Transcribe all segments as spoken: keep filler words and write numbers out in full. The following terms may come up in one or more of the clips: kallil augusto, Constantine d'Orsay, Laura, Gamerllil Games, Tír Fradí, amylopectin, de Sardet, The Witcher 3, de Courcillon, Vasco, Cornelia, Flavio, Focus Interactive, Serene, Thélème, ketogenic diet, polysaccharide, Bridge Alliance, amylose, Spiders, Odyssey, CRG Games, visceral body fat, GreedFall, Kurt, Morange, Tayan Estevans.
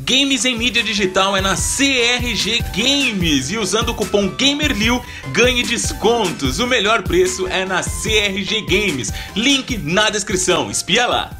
Games em mídia digital é na C R G Games e usando o cupom Gamerllil ganhe descontos. O melhor preço é na C R G Games. Link na descrição, espia lá.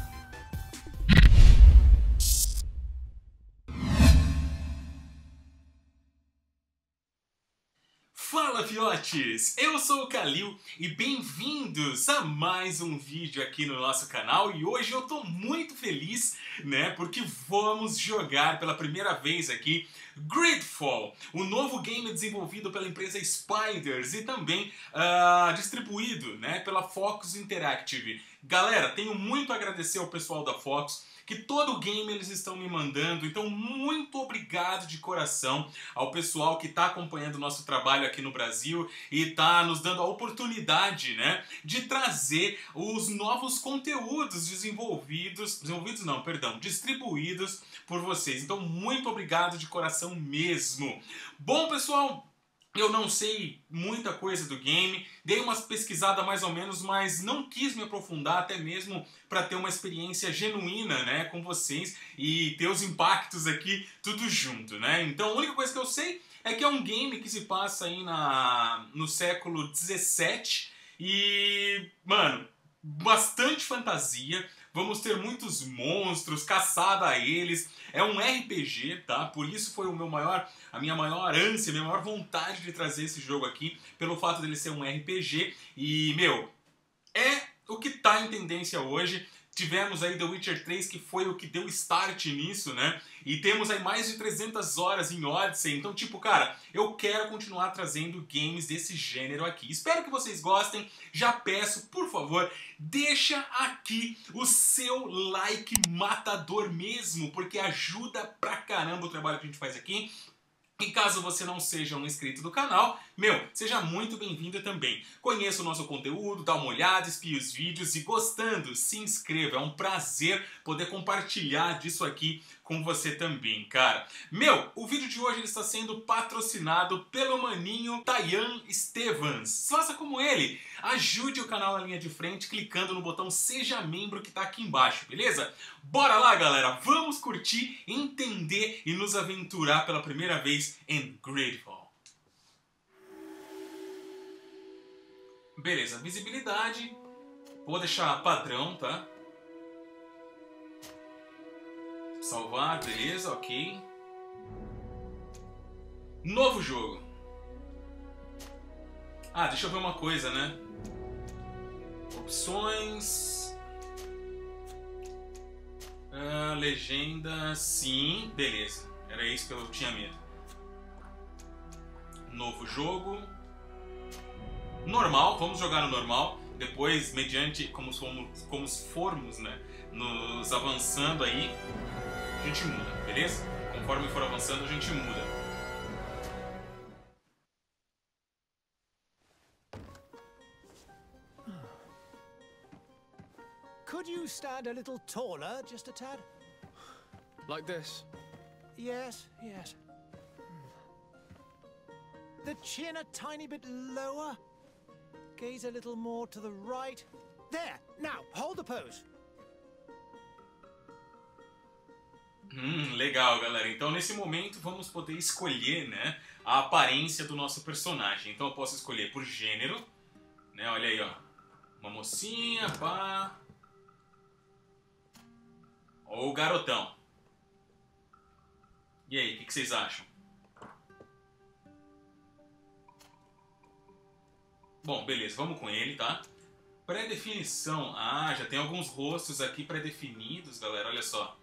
Fala, fiotes! Eu sou o Kalil e bem-vindos a mais um vídeo aqui no nosso canal. E hoje eu tô muito feliz, né, porque vamos jogar pela primeira vez aqui GreedFall, o novo game desenvolvido pela empresa Spiders e também uh, distribuído, né, pela Focus Interactive. Galera, tenho muito a agradecer ao pessoal da Focus, que todo game eles estão me mandando, então muito obrigado de coração ao pessoal que está acompanhando o nosso trabalho aqui no Brasil e está nos dando a oportunidade, né, de trazer os novos conteúdos desenvolvidos, desenvolvidos não, perdão, distribuídos por vocês, então muito obrigado de coração mesmo. Bom, pessoal, eu não sei muita coisa do game, dei uma pesquisada mais ou menos, mas não quis me aprofundar até mesmo para ter uma experiência genuína, né, com vocês e ter os impactos aqui tudo junto, né? Então a única coisa que eu sei é que é um game que se passa aí na, no século dezessete e, mano, bastante fantasia. Vamos ter muitos monstros, caçada a eles. É um R P G, tá? Por isso foi o meu maior, a minha maior ânsia, a minha maior vontade de trazer esse jogo aqui, pelo fato dele ser um R P G. E, meu, é o que tá em tendência hoje. Tivemos aí The Witcher três, que foi o que deu start nisso, né? E temos aí mais de trezentas horas em Odyssey. Então, tipo, cara, eu quero continuar trazendo games desse gênero aqui. Espero que vocês gostem. Já peço, por favor, deixa aqui o seu like matador mesmo, porque ajuda pra caramba o trabalho que a gente faz aqui. E caso você não seja um inscrito do canal, meu, seja muito bem-vindo também. Conheça o nosso conteúdo, dá uma olhada, espia os vídeos e, gostando, se inscreva. É um prazer poder compartilhar disso aqui com você também, cara. Meu, o vídeo de hoje ele está sendo patrocinado pelo maninho Tayan Estevans. Faça como ele, ajude o canal na linha de frente clicando no botão Seja Membro que está aqui embaixo, beleza? Bora lá, galera, vamos curtir, entender e nos aventurar pela primeira vez em GreedFall. Beleza, visibilidade vou deixar padrão, tá? Salvar, beleza, ok. Novo jogo. Ah, deixa eu ver uma coisa, né? Opções. Ah, legenda, sim, beleza. Era isso que eu tinha medo. Novo jogo. Normal, vamos jogar no normal. Depois, mediante como formos, como formos, né, nos avançando aí, a gente muda, beleza? Conforme for avançando, a gente muda. Could you stand a little taller, just a tad? Like this? Yes, yes. The chin a tiny bit lower. Gaze a little more to the right. There! Now, hold the pose. Hum, legal, galera. Então, nesse momento, vamos poder escolher, né, a aparência do nosso personagem. Então, eu posso escolher por gênero, né? Olha aí, ó. Uma mocinha, pá. Ou garotão. E aí, o que, que vocês acham? Bom, beleza, vamos com ele, tá? Pré-definição. Ah, já tem alguns rostos aqui pré-definidos, galera, olha só.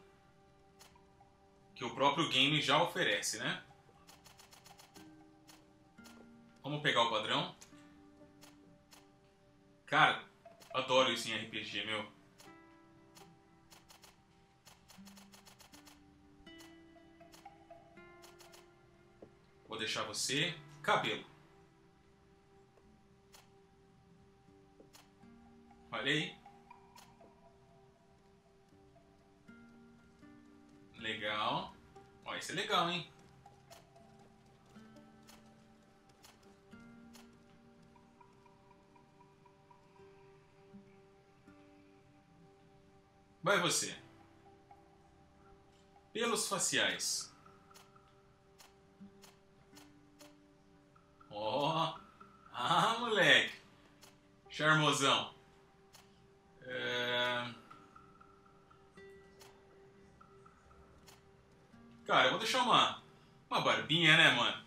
Que o próprio game já oferece, né? Vamos pegar o padrão. Cara, adoro isso em R P G, meu. Vou deixar você... Cabelo. Olha aí. Legal. Ó, esse é legal, hein? Vai você. pelos faciais. Ó, oh. Ah, moleque, charmosão. É... Cara, eu vou deixar uma, uma barbinha, né, mano?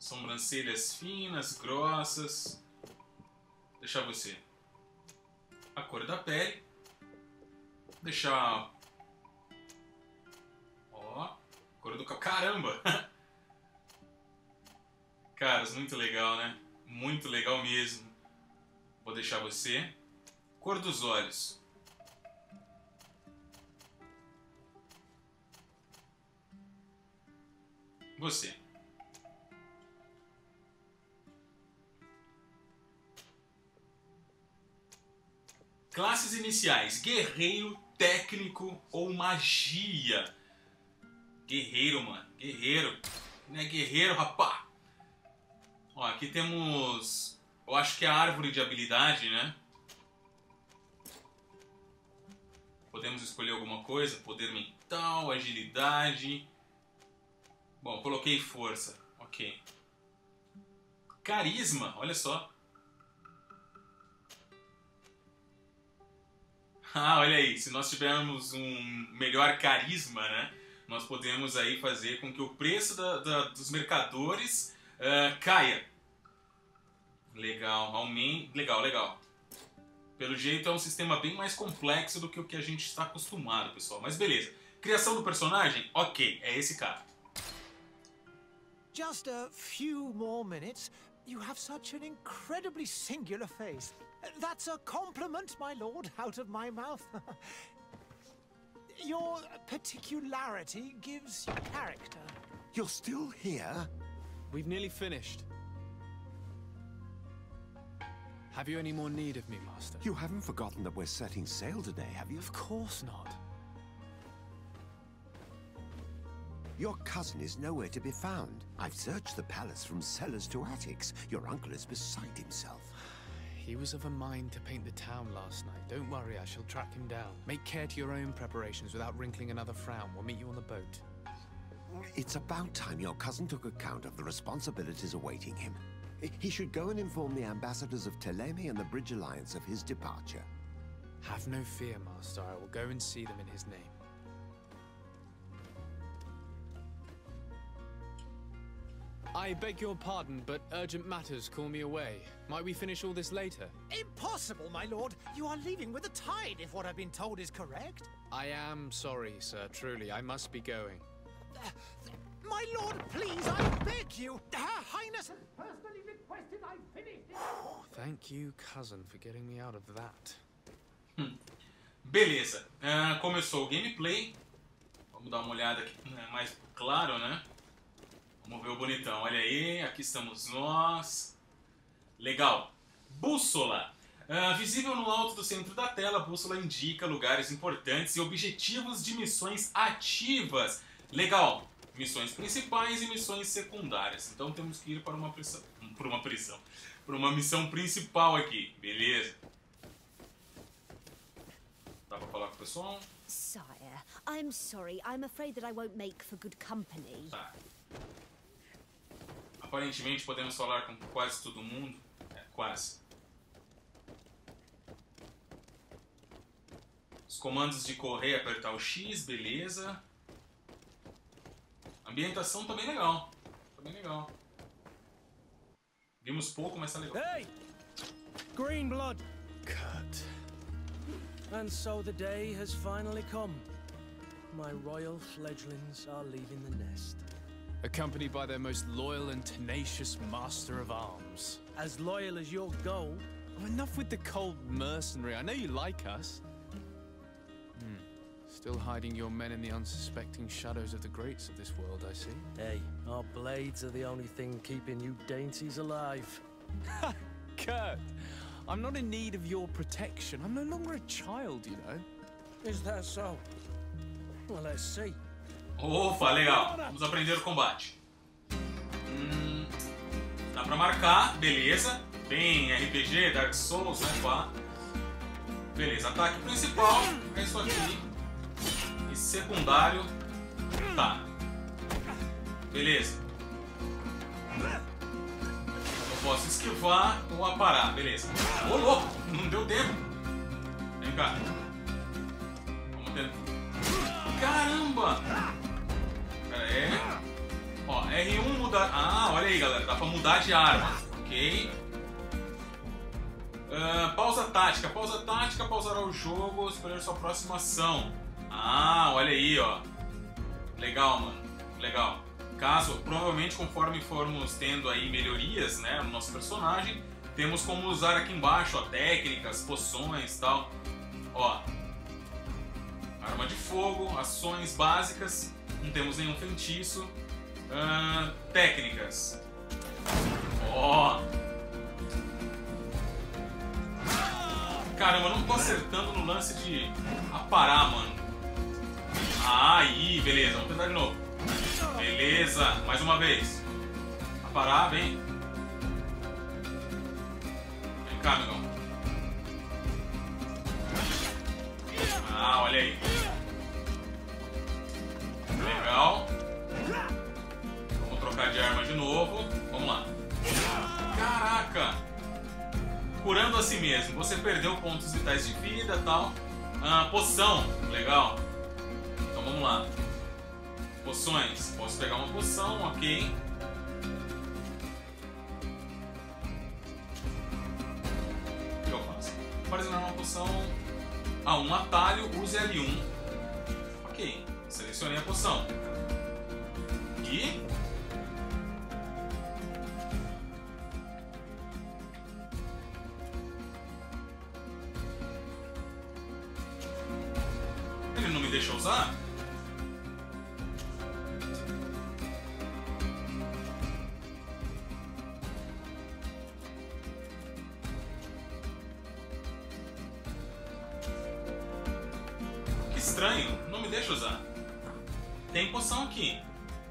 Sobrancelhas finas, grossas. Vou deixar você a cor da pele. Vou deixar... Ó, a cor do... Caramba! Caras, muito legal, né? Muito legal mesmo. Vou deixar você... Cor dos olhos. Você. Classes iniciais: guerreiro, técnico ou magia. Guerreiro, mano. Guerreiro. Não é guerreiro, rapá. Ó, aqui temos... Eu acho que é a árvore de habilidade, né? Podemos escolher alguma coisa. Poder mental, agilidade... Bom, coloquei força. Ok. Carisma, olha só. Ah, olha aí. Se nós tivermos um melhor carisma, né? Nós podemos aí fazer com que o preço da, da, dos mercadores uh, caia. Legal, aumenta. Legal, legal. Pelo jeito é um sistema bem mais complexo do que o que a gente está acostumado, pessoal. Mas beleza. Criação do personagem? Ok, é esse cara. Just a few more minutes. You have such an incredibly singular face. That's a compliment, my lord, out of my mouth. Your particularity gives you character. You're still here? We've nearly finished. Have you any more need of me, master? You haven't forgotten that we're setting sail today, have you? Of course not. Your cousin is nowhere to be found. I've searched the palace from cellars to attics. Your uncle is beside himself. He was of a mind to paint the town last night. Don't worry, I shall track him down. Make care to your own preparations without wrinkling another frown. We'll meet you on the boat. It's about time your cousin took account of the responsibilities awaiting him. He should go and inform the ambassadors of Thélème and the Bridge Alliance of his departure. Have no fear, master. I will go and see them in his name. I beg your pardon, but urgent matters call me away. Might we finish all this later? Impossible, my lord. You are leaving with the tide, if what I've been told is correct. I am sorry, sir. Truly, I must be going. Uh, my lord, please, I beg you. Her Highness has personally requested I finish this. Oh, thank you, cousin, for getting me out of that. Hmm. Beleza. Uh, começou o gameplay. Vamos dar uma olhada aqui. É mais claro, né? Vamos ver o bonitão, olha aí, aqui estamos nós. Legal. Bússola. Uh, visível no alto do centro da tela, a bússola indica lugares importantes e objetivos de missões ativas. Legal. Missões principais e missões secundárias. Então temos que ir para uma prisão. Para uma prisão. Para uma missão principal aqui. Beleza. Dá para falar com o pessoal? Sire, I'm sorry. I'm afraid that I won't make for good company. Tá. Aparentemente podemos falar com quase todo mundo. É, quase. Os comandos de correr, apertar o X, beleza. A ambientação tá bem legal. Tá bem legal. Vimos pouco, mas tá legal. Hey! Green blood. Kurt. And so the day has finally come. My royal fledglings are leaving the nest. Accompanied by their most loyal and tenacious master of arms. As loyal as your gold. Oh, enough with the cold mercenary. I know you like us. Hmm. Still hiding your men in the unsuspecting shadows of the greats of this world, I see. Hey, our blades are the only thing keeping you dainties alive. Ha! Kurt, I'm not in need of your protection. I'm no longer a child, you know. Is that so? Well, let's see. Opa, legal. Vamos aprender o combate. Hum, dá pra marcar, beleza. Bem, R P G, Dark Souls, né? Pá. Beleza, ataque principal. É isso aqui. E secundário. Tá. Beleza. Eu posso esquivar ou aparar. Beleza. Ô, louco! Não deu tempo. Vem cá. Vamos tentar. Caramba! Pera aí. Ó, R um mudar. Ah, olha aí, galera. Dá pra mudar de arma. Ok. Uh, pausa tática. Pausa tática. Pausará o jogo. Escolher sua próxima ação. Ah, olha aí, ó. Legal, mano. Legal. Caso, provavelmente, conforme formos tendo aí melhorias, né, no nosso personagem, temos como usar aqui embaixo, ó, técnicas, poções e tal. Ó. Arma de fogo, ações básicas. Não temos nenhum feitiço. Uh, técnicas. Ó. Caramba, eu não tô acertando no lance de aparar, mano. Aí, beleza. Vamos tentar de novo. Beleza. Mais uma vez. Aparar, vem. Vem cá, amigão. Ah, olha aí. Legal. Vamos trocar de arma de novo. Vamos lá. Caraca. Curando a si mesmo. Você perdeu pontos vitais de vida e tal. Ah, poção. Legal. Então vamos lá. Poções. Posso pegar uma poção, ok. O que eu faço? Aparecendo uma poção. Ah, um atalho. Use L um. Ok. Selecionei a poção. E... deixa eu usar? Que estranho, não me deixa usar. Tem poção aqui.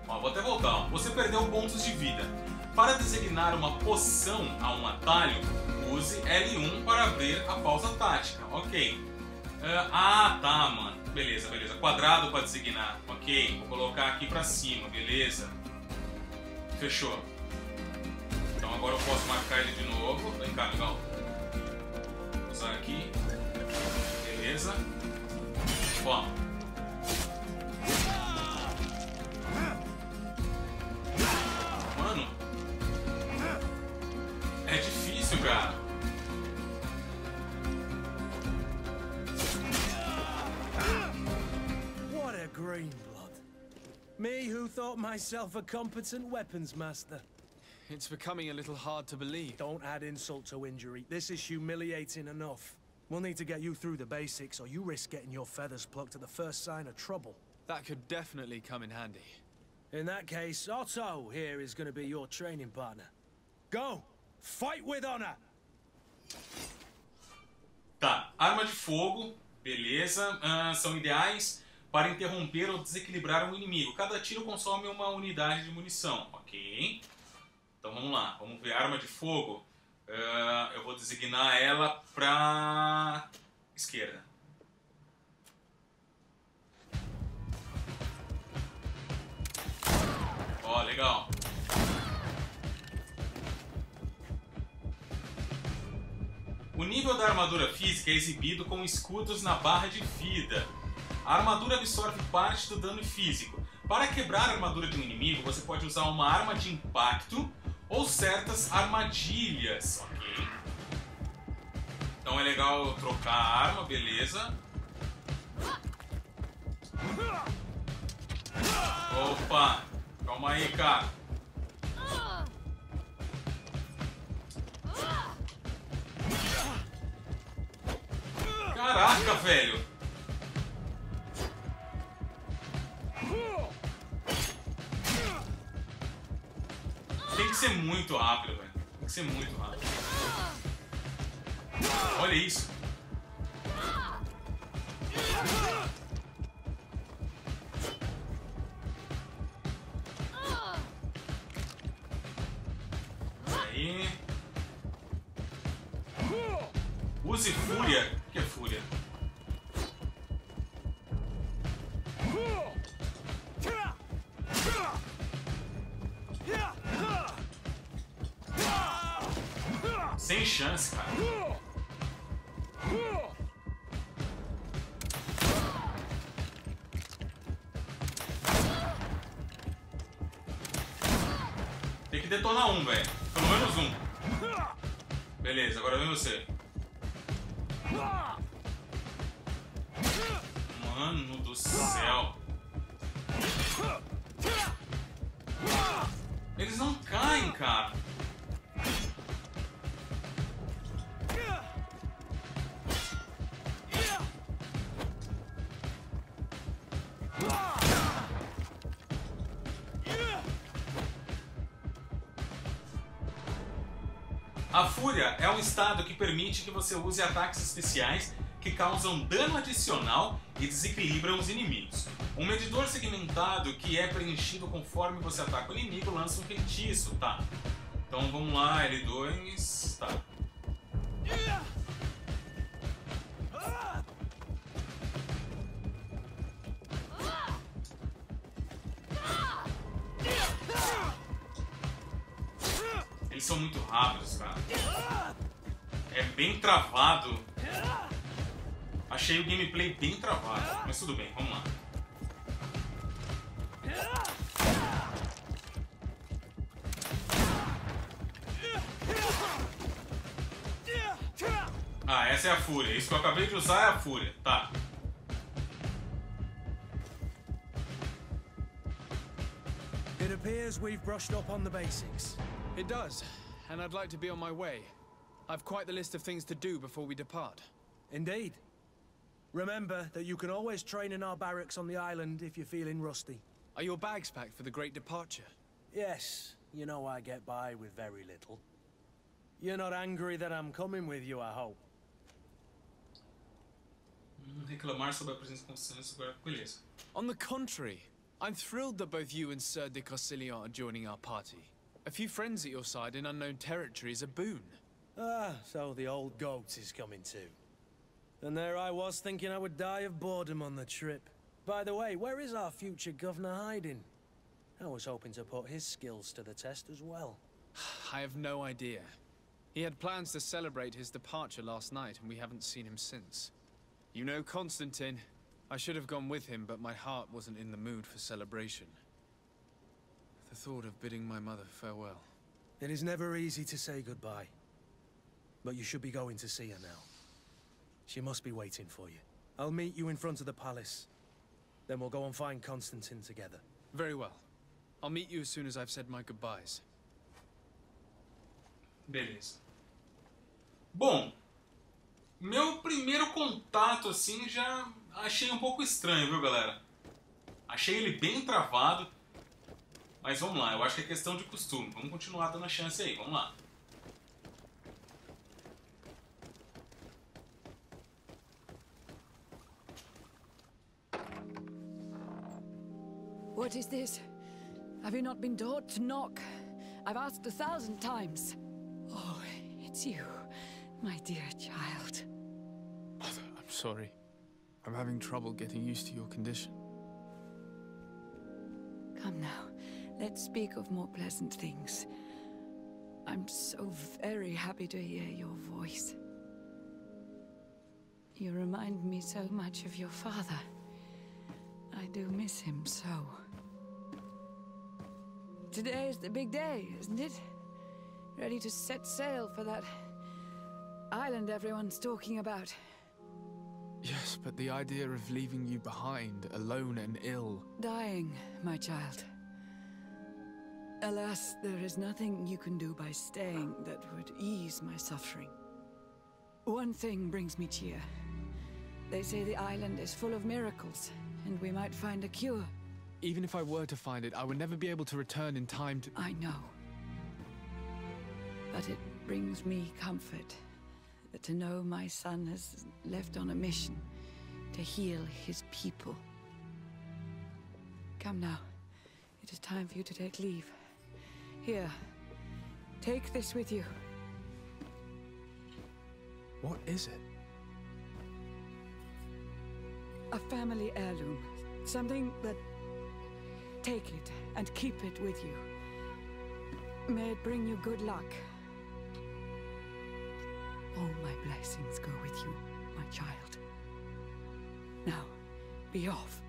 Ó, vou até voltar. Ó. Você perdeu pontos de vida. Para designar uma poção a um atalho, use L um para abrir a pausa tática. Ok. Uh, ah, tá, mano. Beleza, beleza. Quadrado para designar. Ok, vou colocar aqui para cima, beleza. Fechou. Então agora eu posso marcar ele de novo. Vem cá, legal. Vou usar aqui. Beleza. Bom. Mano. É difícil, cara. Green blood. Me who thought myself a competent weapons master. It's becoming a little hard to believe. Don't add insult to injury. This is humiliating enough. We'll need to get you through the basics or you risk getting your feathers plucked at the first sign of trouble. That could definitely come in handy. In that case, Otto here is going to be your training partner. Go! Fight with honor! Tá, arma de fogo, beleza, uh, são ideais para interromper ou desequilibrar um inimigo. Cada tiro consome uma unidade de munição. Ok. Então vamos lá. Vamos ver. Arma de fogo. Uh, eu vou designar ela pra... esquerda. Ó, legal. O nível da armadura física é exibido com escudos na barra de vida. A armadura absorve parte do dano físico. Para quebrar a armadura de um inimigo, você pode usar uma arma de impacto ou certas armadilhas. Ok. Então é legal trocar a arma, beleza. Opa! Calma aí, cara. Caraca, velho! Tem que ser muito rápido, velho. Tem que ser muito rápido. Olha isso. Aí. Use fúria. O que é fúria? Sem chance, cara. Tem que detonar um, velho. Pelo menos um. Beleza, agora vem você. Mano do céu. Eles não caem, cara. A fúria é um estado que permite que você use ataques especiais que causam dano adicional e desequilibram os inimigos. Um medidor segmentado que é preenchido conforme você ataca o inimigo lança um feitiço, tá? Então vamos lá, L dois, tá. Eles são muito rápidos, cara. É bem travado. Achei o gameplay bem travado, mas tudo bem, vamos lá. Ah, essa é a fúria. Isso que eu acabei de usar é a fúria, tá. It appears we've brushed up on the basics. It does, and I'd like to be on my way. I've quite the list of things to do before we depart. Indeed. Remember that you can always train in our barracks on the island if you're feeling rusty. Are your bags packed for the great departure? Yes, you know I get by with very little. You're not angry that I'm coming with you, I hope. Reclamar sobre a presença constante agora, beleza. On the contrary, I'm thrilled that both you and Sir de Courcillon are joining our party. A few friends at your side in unknown territory is a boon. Ah, so the old goat is coming too. And there I was thinking I would die of boredom on the trip. By the way, where is our future governor hiding? I was hoping to put his skills to the test as well. I have no idea. He had plans to celebrate his departure last night, and we haven't seen him since. You know, Constantine, I should have gone with him, but my heart wasn't in the mood for celebration. The thought of bidding my mother farewell. It is never easy to say goodbye. But you should be going to see her now. She must be waiting for you. I'll meet you in front of the palace. Then we'll go and find Constantine together. Very well. I'll meet you as soon as I've said my goodbyes. Beleza. Bom, meu primeiro contato assim já achei um pouco estranho, viu, galera? Achei ele bem travado. Mas vamos lá, eu acho que é questão de costume. Vamos continuar dando a chance aí, vamos lá. What is this? Have you not been taught to knock? I've asked a thousand times. Oh, it's you, my dear child. Mother, I'm sorry. I'm having trouble getting used to your condition. Come now, let's speak of more pleasant things. I'm so very happy to hear your voice. You remind me so much of your father. I do miss him so. Today is the big day, isn't it? Ready to set sail for that island everyone's talking about. Yes, but the idea of leaving you behind, alone and ill. Dying, my child. Alas, there is nothing you can do by staying that would ease my suffering. One thing brings me cheer. They say the island is full of miracles, and we might find a cure. Even if I were to find it, I would never be able to return in time to... I know. But it brings me comfort to know my son has left on a mission to heal his people. Come now. It is time for you to take leave. Here, take this with you. What is it? A family heirloom. Something that... Take it and keep it with you. May it bring you good luck. All my blessings go with you, my child. Now, be off.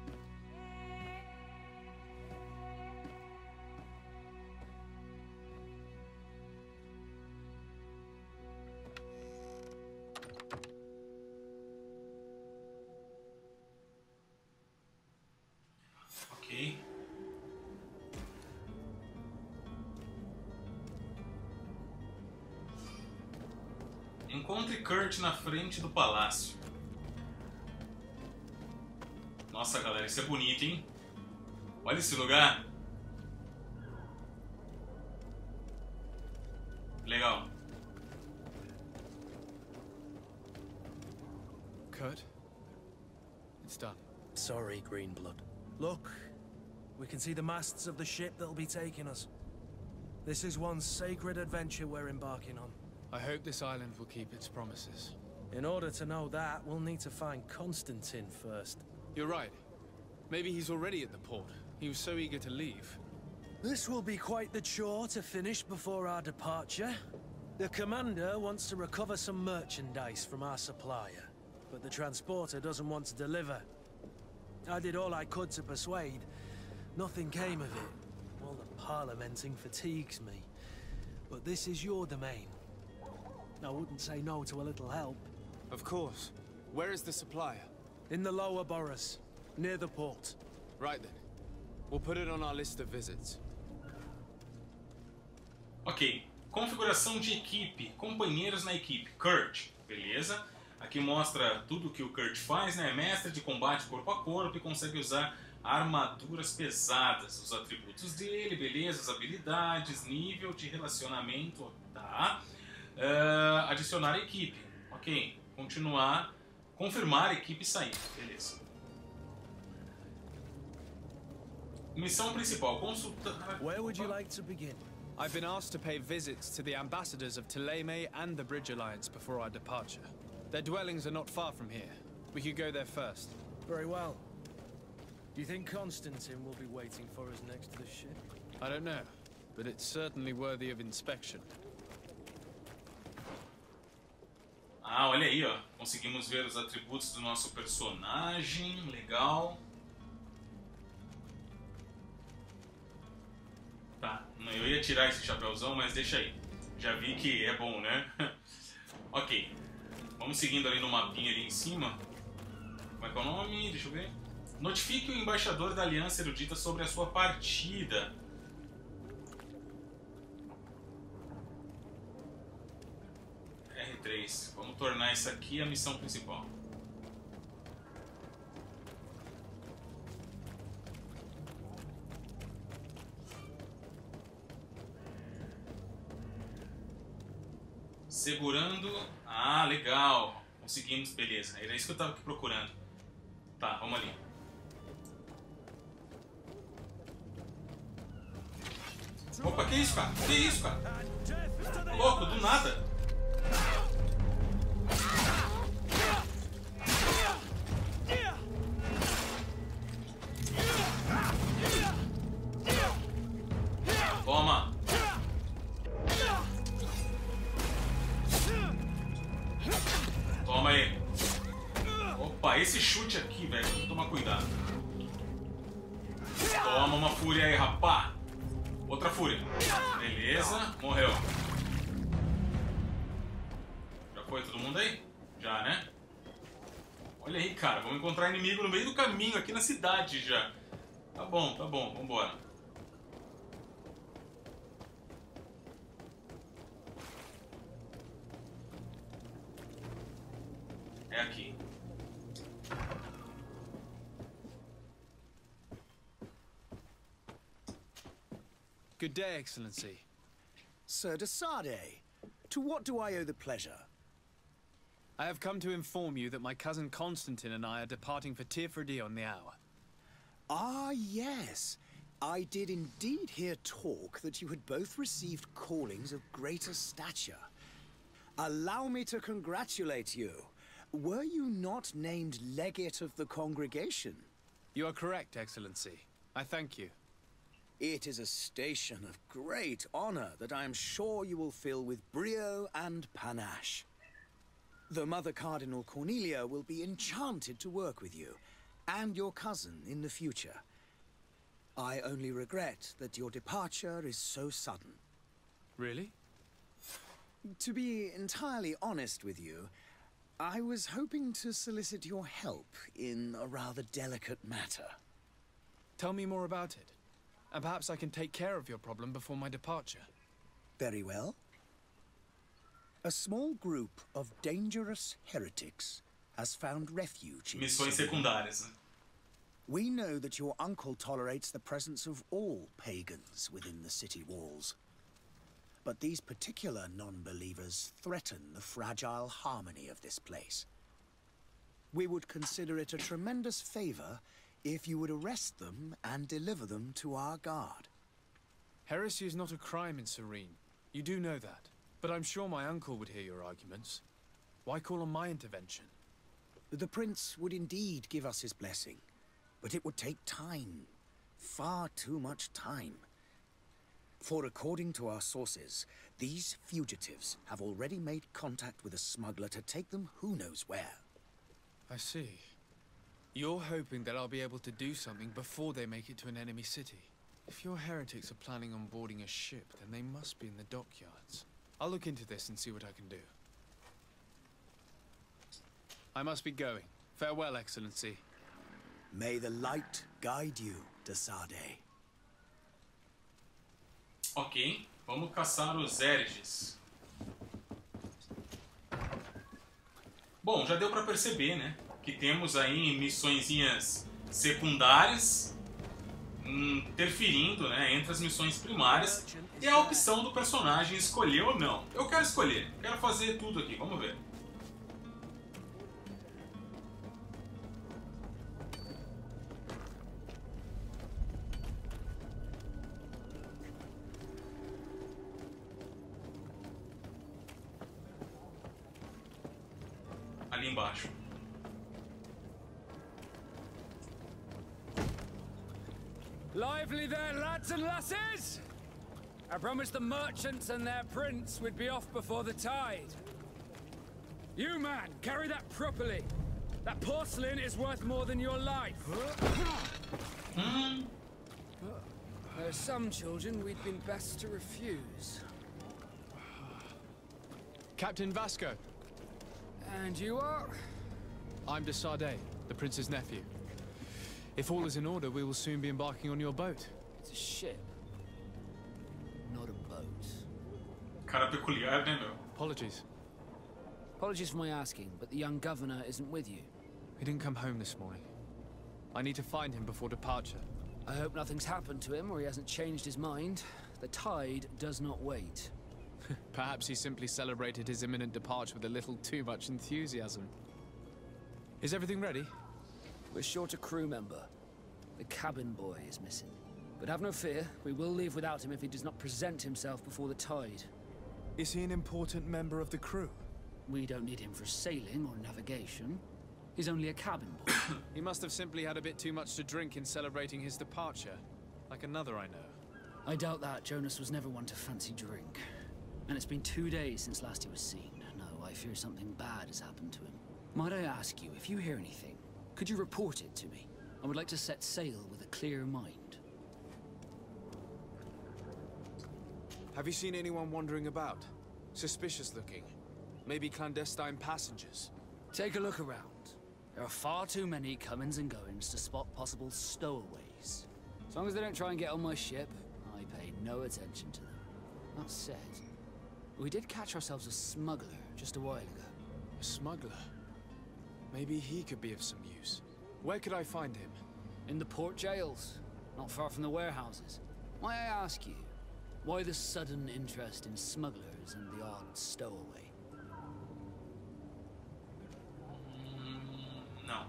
Kurt na frente do palácio. Nossa, galera, isso é bonito, hein? Olha esse lugar. Legal. Kurt, it's done. Sorry, Greenblood. Look, we can see the masts of the ship that'll be taking us. This is one sacred adventure we're embarking on. I hope this island will keep its promises. In order to know that, we'll need to find Constantine first. You're right. Maybe he's already at the port. He was so eager to leave. This will be quite the chore to finish before our departure. The commander wants to recover some merchandise from our supplier, but the transporter doesn't want to deliver. I did all I could to persuade. Nothing came of it. All the parliamenting fatigues me. But this is your domain. I wouldn't say no to a little help. Of course. Where is the supplier? In the lower boroughs, near the port. Right then. We'll put it on our list of visits. Ok. Configuração de equipe. Companheiros na equipe. Kurt. Beleza. Aqui mostra tudo que o Kurt faz, né? É mestre de combate corpo a corpo e consegue usar armaduras pesadas. Os atributos dele, beleza. As habilidades, nível de relacionamento, tá? Uh, adicionar a equipe, ok, continuar, confirmar a equipe e sair, beleza. Missão principal, consultar... Where would you like to begin? I've been asked to pay visits to the ambassadors of Thélème and the Bridge Alliance before our departure. Their dwellings are not far from here. We could go there first. Very well. Do you think Constantine will be waiting for us next to the ship? I don't know, but it's certainly worthy of inspection. Ah, olha aí, ó. Conseguimos ver os atributos do nosso personagem. Legal. Tá, eu ia tirar esse chapéuzão, mas deixa aí. Já vi que é bom, né? Ok. Vamos seguindo ali no mapinha ali em cima. Como é que é o nome? Deixa eu ver. Notifique o embaixador da Aliança Erudita sobre a sua partida. R três. Vamos tornar isso aqui a missão principal. Segurando. Ah, legal. Conseguimos, beleza. Era isso que eu estava aqui procurando. Tá, vamos ali. Opa, que isso, cara? Que isso, cara? Tá louco, do nada. Toma. Toma aí. Opa, esse chute aqui, velho, tem que tomar cuidado. Toma uma fúria aí, rapá. Outra fúria. Beleza, morreu. Foi todo mundo aí? Já, né? Olha aí, cara. Vamos encontrar inimigo no meio do caminho, aqui na cidade já. Tá bom, tá bom. Vambora. É aqui. Good day, Excellency. Sir de Sardet, to what do I owe the pleasure? I have come to inform you that my cousin Constantine and I are departing for Tír Fradí on the hour. Ah, yes. I did indeed hear talk that you had both received callings of greater stature. Allow me to congratulate you. Were you not named Legate of the Congregation? You are correct, Excellency. I thank you. It is a station of great honor that I am sure you will fill with brio and panache. The Mother Cardinal Cornelia will be enchanted to work with you, and your cousin in the future. I only regret that your departure is so sudden. Really? To be entirely honest with you, I was hoping to solicit your help in a rather delicate matter. Tell me more about it, and perhaps I can take care of your problem before my departure. Very well. A small group of dangerous heretics has found refuge in Missões secundárias, né? We know that your uncle tolerates the presence of all pagans within the city walls. But these particular non-believers threaten the fragile harmony of this place. We would consider it a tremendous favor if you would arrest them and deliver them to our guard. Heresy is not a crime in Serene. You do know that. But I'm sure my uncle would hear your arguments. Why call on my intervention? The prince would indeed give us his blessing, but it would take time. Far too much time. For according to our sources, these fugitives have already made contact with a smuggler to take them who knows where. I see. You're hoping that I'll be able to do something before they make it to an enemy city. If your heretics are planning on boarding a ship, then they must be in the dockyards. I'll look into this and see what I can do. I must be going. Farewell, Excellency. May the light guide you, de Sardet. Ok, vamos caçar os hereges. Bom, já deu para perceber, né? Que temos aí missõezinhas secundárias interferindo, né, entre as missões primárias. E a opção do personagem escolher ou não. Eu quero escolher, quero fazer tudo aqui, vamos ver. Ali embaixo. Lively there, lads and lasses! I promised the merchants and their prince we'd be off before the tide. You man, carry that properly. That porcelain is worth more than your life. There's some children we'd been best to refuse. Captain Vasco. And you are? I'm de Sardet, the prince's nephew. If all is in order, we will soon be embarking on your boat. It's a ship. Cara peculiar, né, meu? Apologies. Apologies for my asking, but the young governor isn't with you. He didn't come home this morning. I need to find him before departure. I hope nothing's happened to him or he hasn't changed his mind. The tide does not wait. Perhaps he simply celebrated his imminent departure with a little too much enthusiasm. Is everything ready? We're short a crew member. The cabin boy is missing. But have no fear, we will leave without him if he does not present himself before the tide. Is he an important member of the crew? We don't need him for sailing or navigation. He's only a cabin boy. He must have simply had a bit too much to drink in celebrating his departure. Like another I know. I doubt that. Jonas was never one to fancy drink. And it's been two days since last he was seen. No, I fear something bad has happened to him. Might I ask you, if you hear anything, could you report it to me? I would like to set sail with a clear mind. Have you seen anyone wandering about? Suspicious looking. Maybe clandestine passengers. Take a look around. There are far too many comings and goings to spot possible stowaways. As long as they don't try and get on my ship, I pay no attention to them. That said, we did catch ourselves a smuggler just a while ago. A smuggler? Maybe he could be of some use. Where could I find him? In the port jails, not far from the warehouses. Why I ask you? Why the sudden interest in smugglers and the odd stowaway? Mm, no.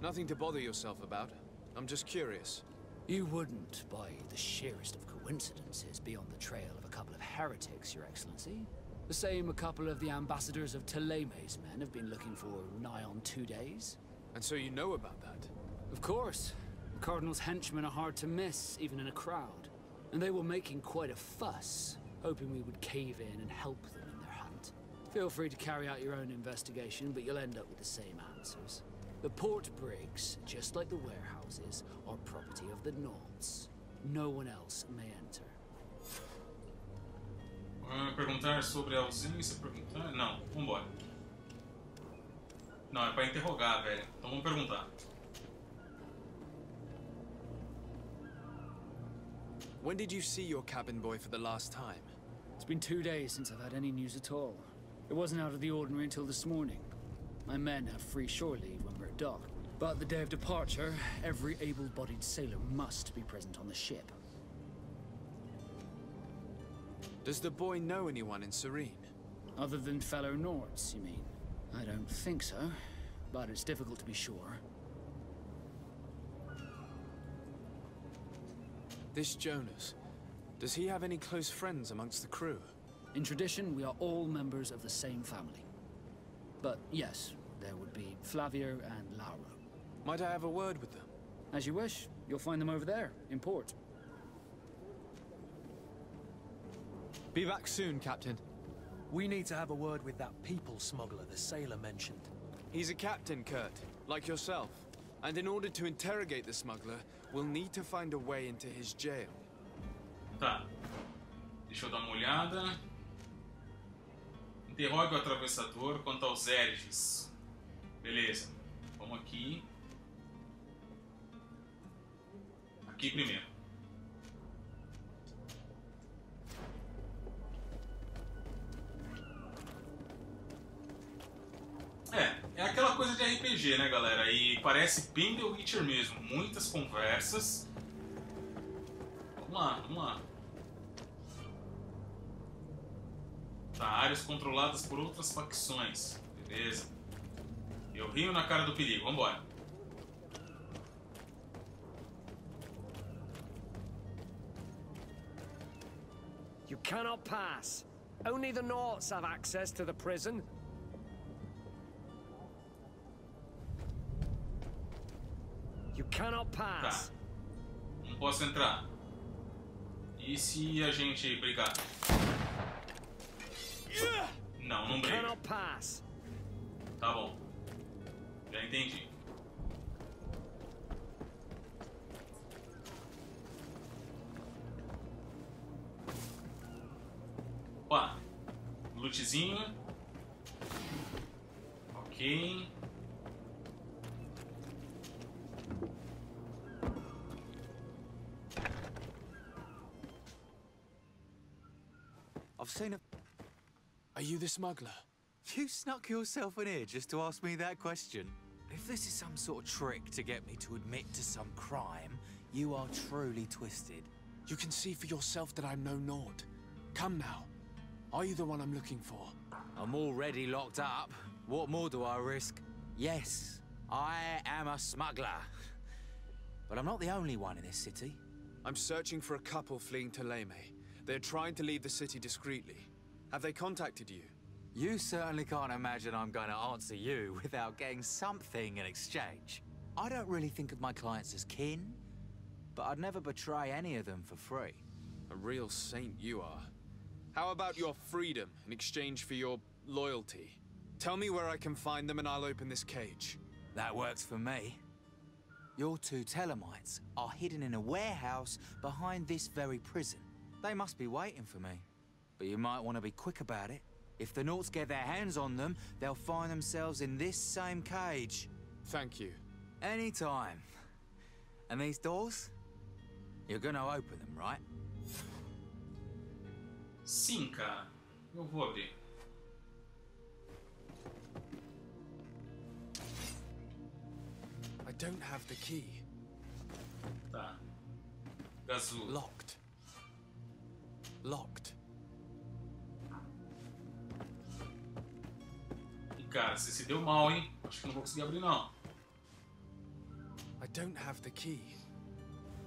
Nothing to bother yourself about. I'm just curious. You wouldn't, by the sheerest of coincidences, be on the trail of a couple of heretics, Your Excellency. The same a couple of the ambassadors of Théléme's men have been looking for nigh on two days. And so you know about that? Of course. The Cardinal's henchmen are hard to miss, even in a crowd. And they were making quite a fuss, hoping we would cave in and help them in their hunt. Feel free to carry out your own investigation, but you'll end up with the same answers. The port brigs, just like the warehouses, are property of the Nords. No one else may enter. Uh, perguntar sobre a ausência, perguntar... Não, vambora. Não, é pra interrogar, velho. Então vamos perguntar. When did you see your cabin boy for the last time? It's been two days since I've had any news at all. It wasn't out of the ordinary until this morning. My men have free shore leave when we're at dock. But the day of departure, every able-bodied sailor must be present on the ship. Does the boy know anyone in Serene? Other than fellow Nords, you mean? I don't think so, but it's difficult to be sure. This Jonas, does he have any close friends amongst the crew? In tradition, we are all members of the same family. But yes, there would be Flavio and Laura. Might I have a word with them? As you wish. You'll find them over there, in port. Be back soon, Captain. We need to have a word with that people smuggler the sailor mentioned. He's a captain, Kurt, like yourself. And in order to interrogate the smuggler, we'll need to find a way into his jail. Tá. Deixa eu dar uma olhada. Interrogue o atravessador quanto aos hereges. Beleza. Vamos aqui. Aqui primeiro. É, é aquela coisa de R P G, né, galera? E parece bem The Witcher mesmo. Muitas conversas. Vamos lá, vamos lá. Tá, áreas controladas por outras facções. Beleza. Eu rio na cara do perigo. Vambora. You cannot pass. Only the Nords have access to the prison. You cannot pass. Tá. Não posso entrar. E se a gente brigar? Não, não briga. Tá bom. Já entendi. Ó, lootzinho. Ok. I've seen a... Are you the smuggler? You snuck yourself in here just to ask me that question. If this is some sort of trick to get me to admit to some crime, you are truly twisted. You can see for yourself that I'm no Nord. Come now. Are you the one I'm looking for? I'm already locked up. What more do I risk? Yes, I am a smuggler. But I'm not the only one in this city. I'm searching for a couple fleeing Thélème. They're trying to leave the city discreetly. Have they contacted you? You certainly can't imagine I'm going to answer you without getting something in exchange. I don't really think of my clients as kin, but I'd never betray any of them for free. A real saint you are. How about your freedom in exchange for your loyalty? Tell me where I can find them and I'll open this cage. That works for me. Your two Thélèmites are hidden in a warehouse behind this very prison. They must be waiting for me. But you might want to be quick about it. If the Nords get their hands on them, they'll find themselves in this same cage. Thank you. Anytime. And these doors? You're gonna open them, right? Sim, cara. Eu vou abrir. I don't have the key. Tá. Azul. Locked. Locked. Cara, você se deu mal, hein? Acho que não vou conseguir abrir, não. I don't have the key.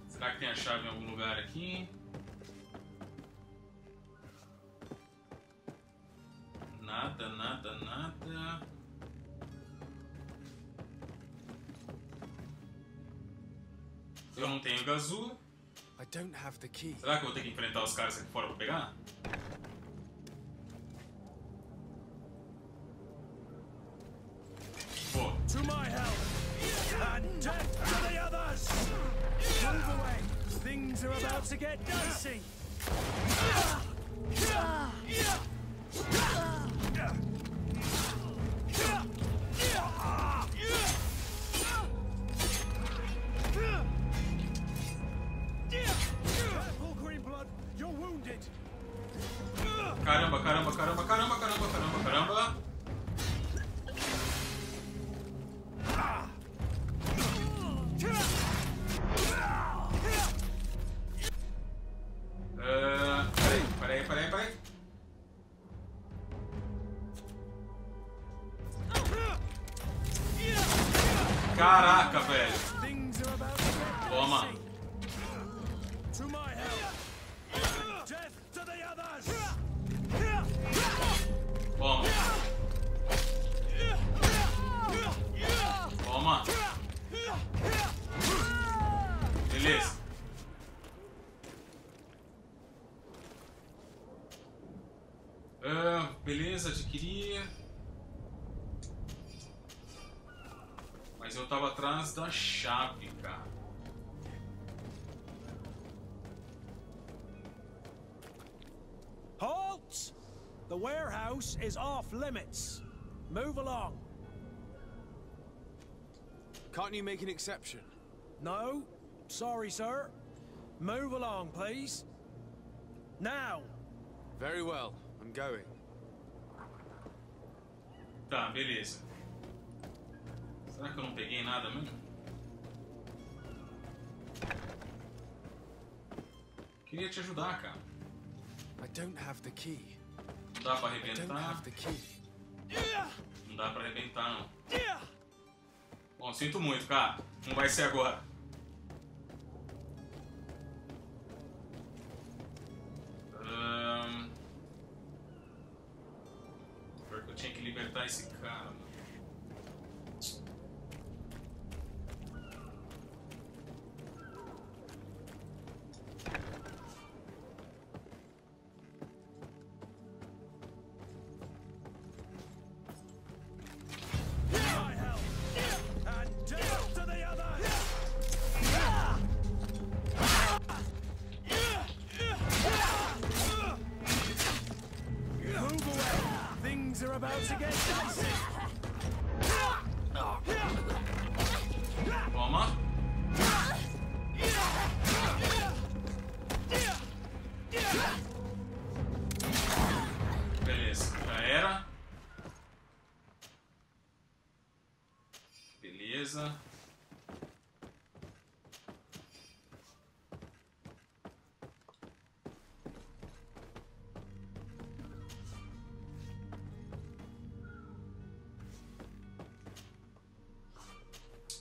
Será que tem a chave em algum lugar aqui? Nada, nada, nada. Eu não tenho gazu. I don't have the key. Será que eu vou ter que enfrentar os caras aqui fora pra pegar? Things are about to get dicey. Caramba, caramba, caramba, caramba, caramba, caramba, caramba. Uh, peraí, peraí, peraí, peraí. Caraca, velho. Toma. Toma. Toma. Beleza. Ah, beleza, adquiri. Mas eu tava atrás da chave, cara. Halt! The warehouse is off limits. Move along. Can't you make an exception? No. Sorry, sir. Move along, please. Now. Very well. I'm going. Tá, beleza. Será que eu não peguei nada mesmo? Queria te ajudar, cara. I don't have the key. Não dá pra arrebentar. I don't have the key. Não dá pra arrebentar, não. Bom, sinto muito, cara. Não vai ser agora. Um... Eu tinha que libertar esse cara, mano.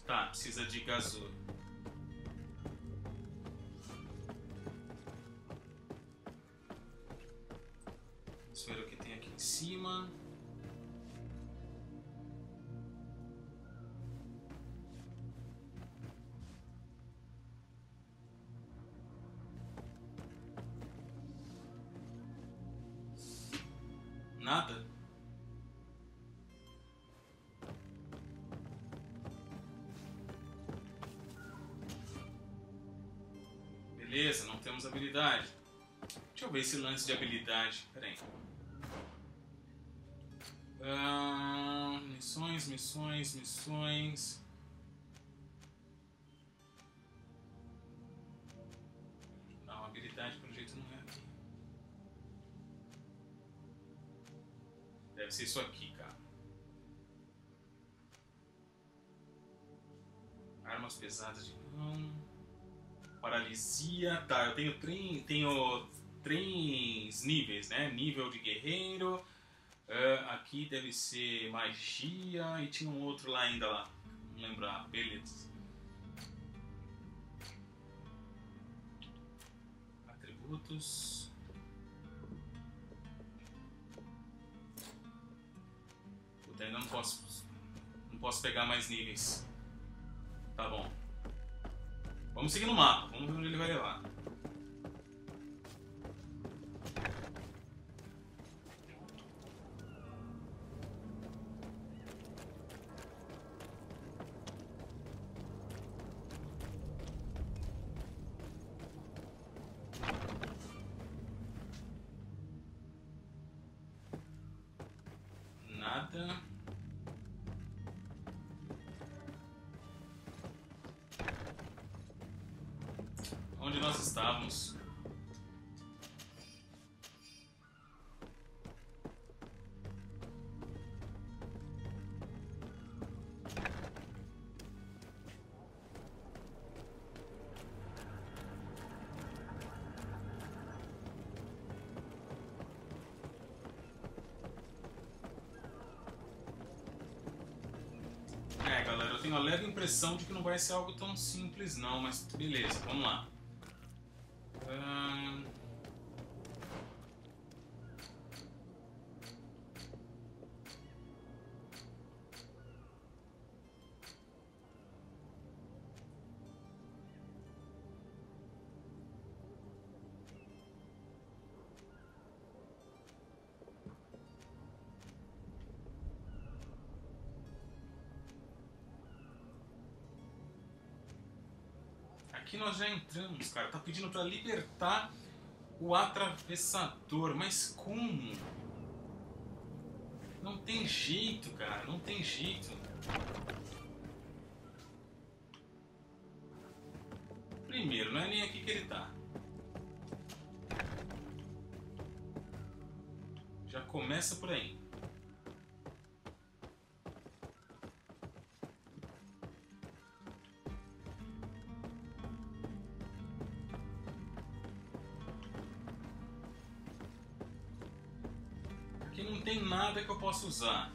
Tá, precisa de gasolina. Vamos ver o que tem aqui em cima. Nada. Beleza, não temos habilidade. Deixa eu ver esse lance de habilidade. Pera aí. Ah, missões, missões, missões. Não, habilidade pelo jeito não é aqui. Deve ser isso aqui, cara. Armas pesadas de mão. Paralisia, tá, eu tenho, trin, tenho três níveis, né? Nível de guerreiro, uh, aqui deve ser magia e tinha um outro lá ainda lá, não lembrar, beleza. Atributos. Puta, ainda não posso, não posso pegar mais níveis. Tá bom. Vamos seguir no mapa, vamos ver onde ele vai levar. Yeah. Onde nós estávamos? Impressão de que não vai ser algo tão simples não, mas beleza, vamos lá. Hum... Aqui nós já entramos, cara. Tá pedindo pra libertar o atravessador. Mas como? Não tem jeito, cara. Não tem jeito. Primeiro, não é nem aqui que ele tá. Já começa por aí. Nada que eu possa usar.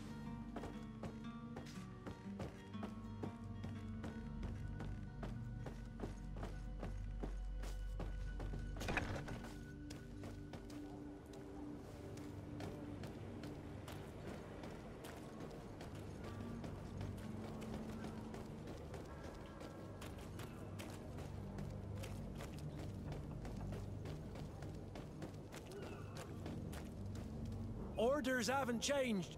Orders haven't changed.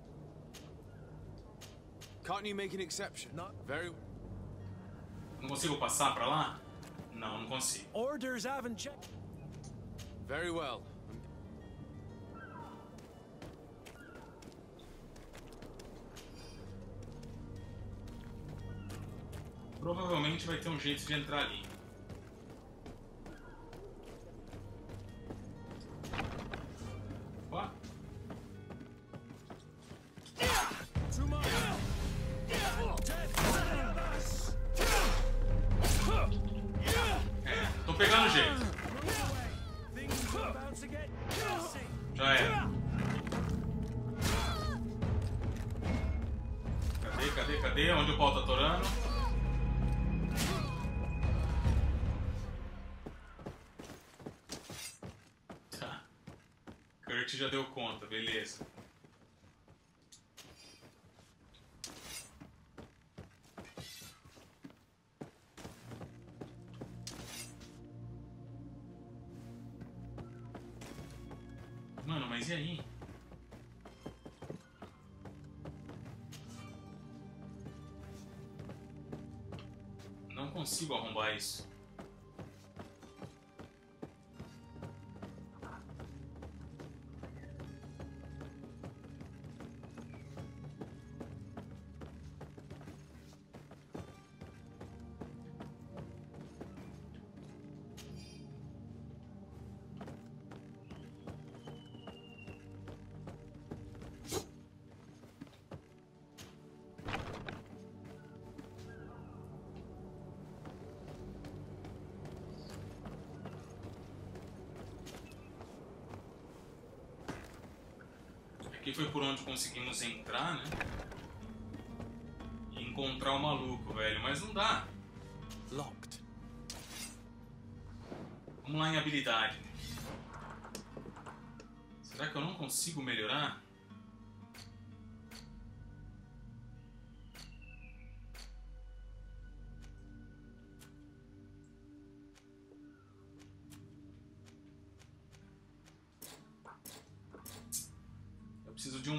Can't you make an exception? Not very. Não consigo passar para lá? Não, não consigo. Orders haven't changed. Very well. Provavelmente vai ter um jeito de entrar ali. Já deu conta, beleza. Mano, mas e aí? Não consigo arrombar isso. Aqui foi por onde conseguimos entrar, né? E encontrar o maluco, velho. Mas não dá. Locked. Vamos lá em habilidade. Será que eu não consigo melhorar?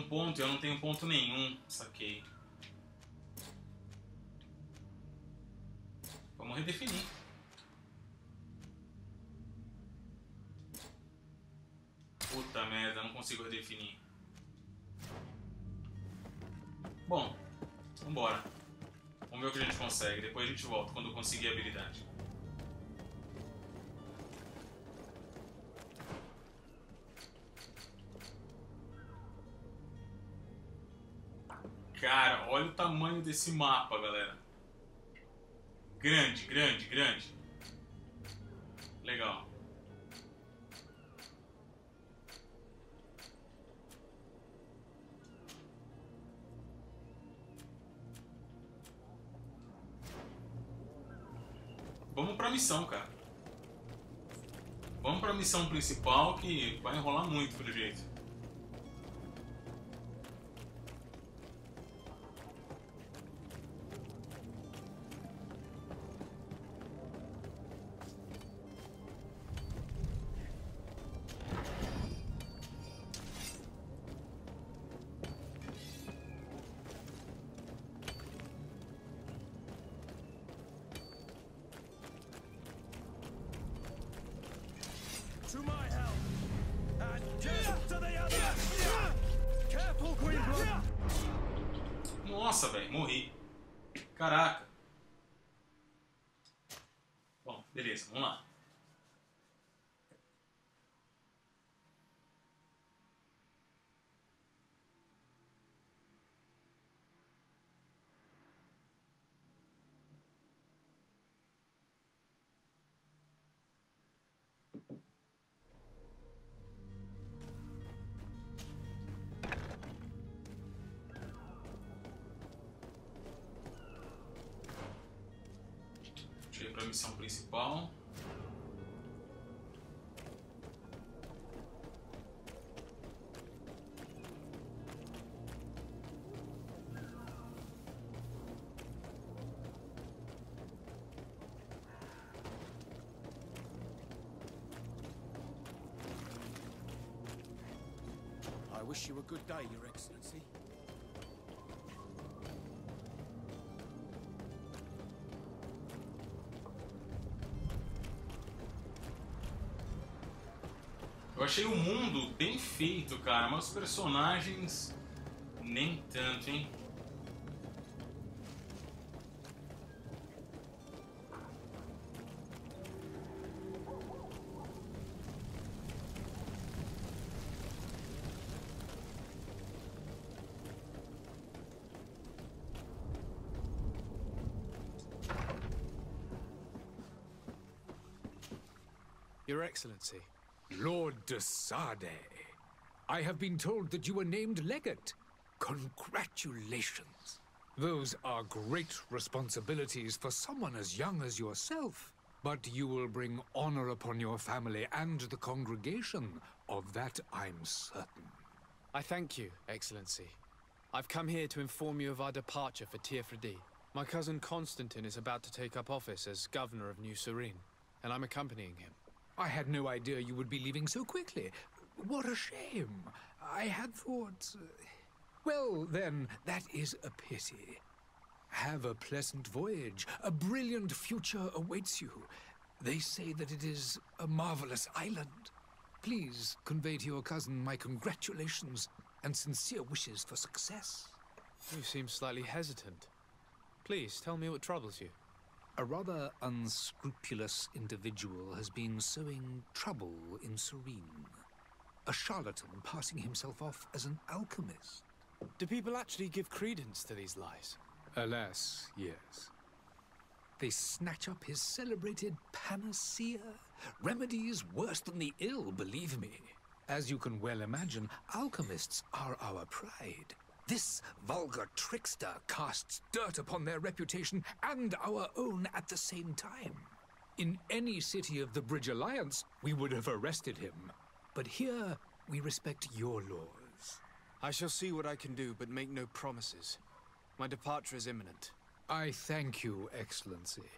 Ponto, eu não tenho ponto nenhum, saquei. Vamos redefinir. Puta merda, não consigo redefinir. Bom, vambora. Vamos ver o que a gente consegue. Depois a gente volta quando eu conseguir a habilidade. Cara, olha o tamanho desse mapa, galera. Grande, grande, grande. Legal. Vamos pra missão, cara. Vamos pra missão principal, que vai enrolar muito, pelo jeito. Nossa, velho, morri. Caraca. Bom, beleza, vamos lá. Para a missão principal. I wish you a good day, Your Excellency. Eu achei o mundo bem feito, cara, mas os personagens nem tanto, hein? Your Excellency. Lord de Sardet, I have been told that you were named legate. Congratulations. Those are great responsibilities for someone as young as yourself, but you will bring honor upon your family and the congregation. Of that I'm certain. I thank you, Excellency. I've come here to inform you of our departure for Tír Fradí. My cousin Constantine is about to take up office as governor of New Serene, and I'm accompanying him. I had no idea you would be leaving so quickly. What a shame. I had thought... Well, then, that is a pity. Have a pleasant voyage. A brilliant future awaits you. They say that it is a marvelous island. Please convey to your cousin my congratulations and sincere wishes for success. You seem slightly hesitant. Please, tell me what troubles you. A rather unscrupulous individual has been sowing trouble in Serene. A charlatan passing himself off as an alchemist. Do people actually give credence to these lies? Alas, yes. They snatch up his celebrated panacea. Remedies worse than the ill, believe me. As you can well imagine, alchemists are our pride. This vulgar trickster casts dirt upon their reputation and our own at the same time. In any city of the Bridge Alliance, we would have arrested him. But here, we respect your laws. I shall see what I can do, but make no promises. My departure is imminent. I thank you, Excellency.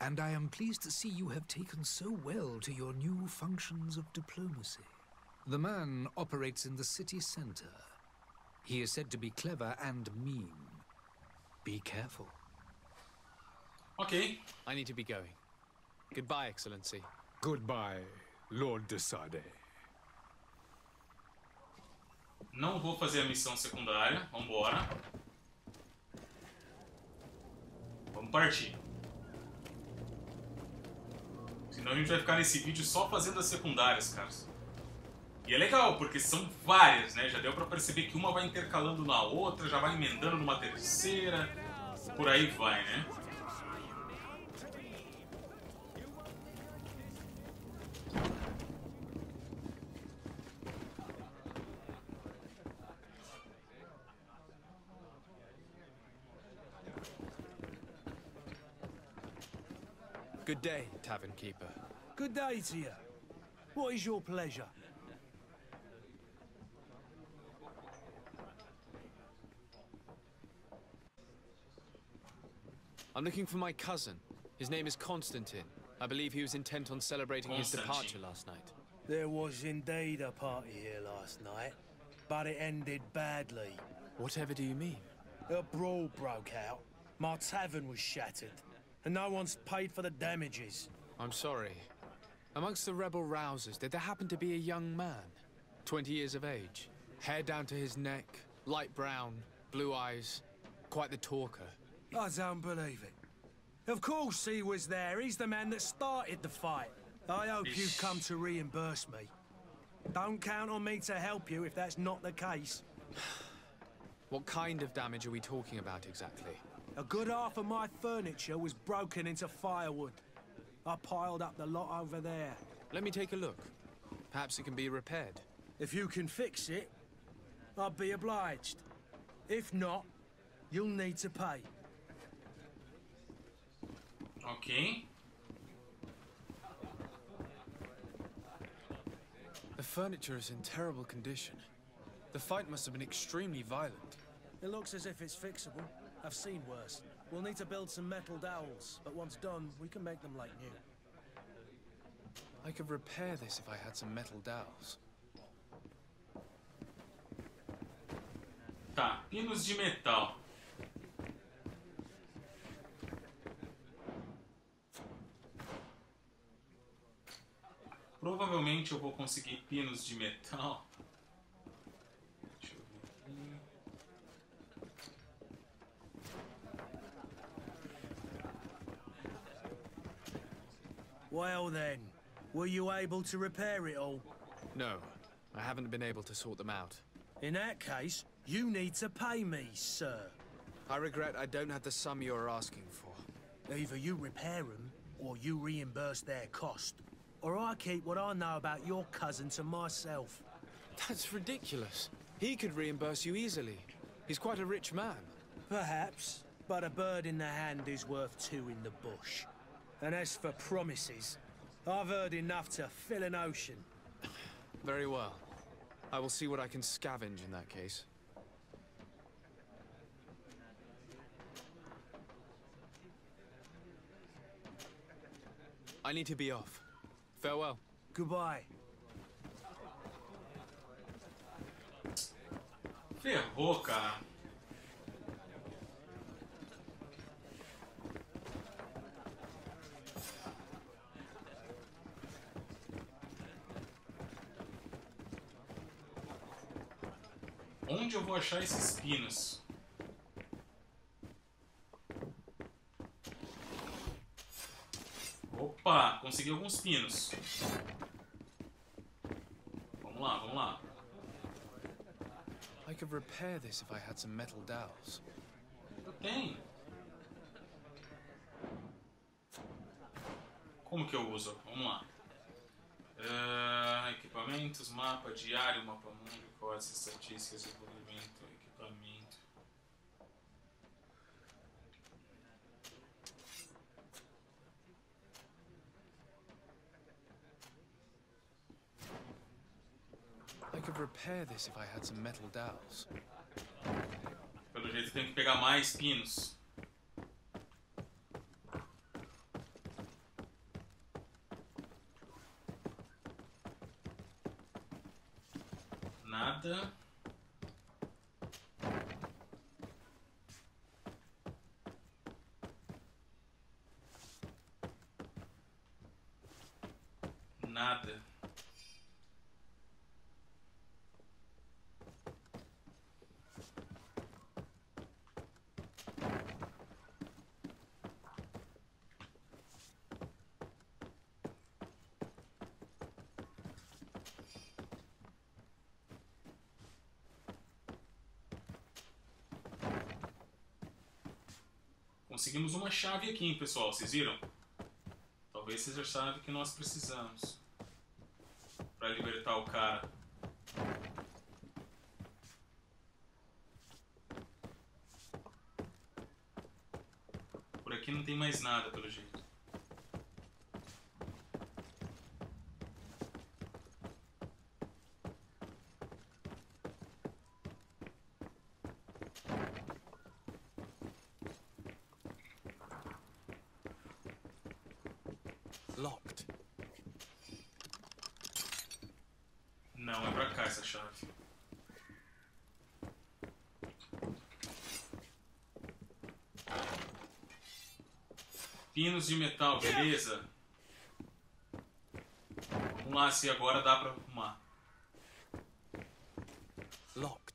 And I am pleased to see you have taken so well to your new functions of diplomacy. The man operates in the city center. He is said to be clever and mean. Be careful. Okay. I need to be going. Goodbye, Excellency. Goodbye, Lord de Sardet. Não vou fazer a missão secundária. Vambora. Vamos partir. Senão a gente vai ficar nesse vídeo só fazendo as secundárias, caras. E é legal, porque são várias, né? Já deu pra perceber que uma vai intercalando na outra, já vai emendando numa terceira, por aí vai, né? Good day, tavern keeper. Good day to you. What is your pleasure? I'm looking for my cousin. His name is Constantine. I believe he was intent on celebrating his departure last night. There was indeed a party here last night, but it ended badly. Whatever do you mean? A brawl broke out. My tavern was shattered, and no one's paid for the damages. I'm sorry. Amongst the rebel rousers, did there happen to be a young man, twenty years of age, hair down to his neck, light brown, blue eyes, quite the talker? I don't believe it. Of course he was there. He's the man that started the fight. I hope you come to reimburse me. Don't count on me to help you if that's not the case. What kind of damage are we talking about exactly? A good half of my furniture was broken into firewood. I piled up the lot over there. Let me take a look. Perhaps it can be repaired. If you can fix it, I'd be obliged. If not, you'll need to pay. Okay. The furniture is in terrible condition. The fight must have been extremely violent. It looks as if it's fixable. I've seen worse. We'll need to build some metal dowels, but once done, we can make them like new. I could repair this if I had some metal dowels. Tá, pinos de metal. Provavelmente eu vou conseguir pinos de metal. Deixa eu ver aqui. Well then, were you able to repair it all? No, I haven't been able to sort them out. In that case, you need to pay me, sir. I regret I don't have the sum you're asking for. Either you repair them, or you reimburse their cost. Or I keep what I know about your cousin to myself. That's ridiculous. He could reimburse you easily. He's quite a rich man. Perhaps, but a bird in the hand is worth two in the bush. And as for promises, I've heard enough to fill an ocean. Very well. I will see what I can scavenge in that case. I need to be off. Farewell. Goodbye. Ferrou, cara. Onde eu vou achar esses pinos? Opa, consegui alguns pinos. Vamos lá, vamos lá. I could repair this if I had some metal dowels. Eu tenho. Como que eu uso? Vamos lá. Uh, equipamentos, mapa, diário, mapa mundo, código, estatísticas, desenvolvimento, equipamento. I could repair this if I had some metal dowels. Pelo jeito tem que pegar mais pinos. Nada. Nada. Conseguimos uma chave aqui, hein, pessoal. Vocês viram? Talvez seja a chave que nós precisamos para libertar o cara. Por aqui não tem mais nada, pelo jeito. Pinos de metal, beleza? Vamos lá, se agora dá pra arrumar. Locked.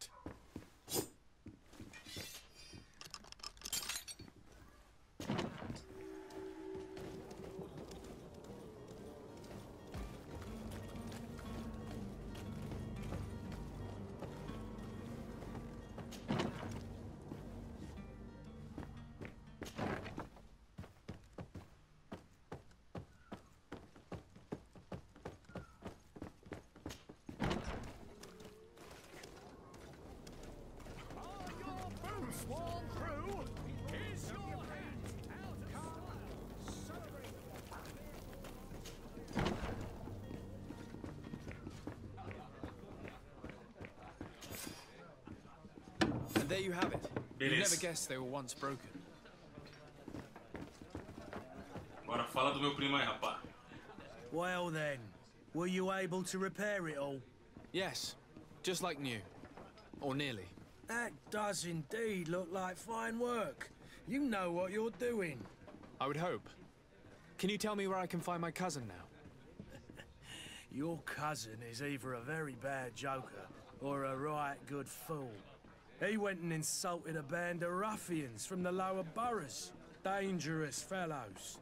There you have it. You never guessed they were once broken. Bora falar do meu primo aí, rapaz. Well then, were you able to repair it all? Yes, just like new, or nearly. That does indeed look like fine work. You know what you're doing. I would hope. Can you tell me where I can find my cousin now? Your cousin is either a very bad joker or a right good fool. He went and insulted a band of ruffians from the lower boroughs. Dangerous fellows.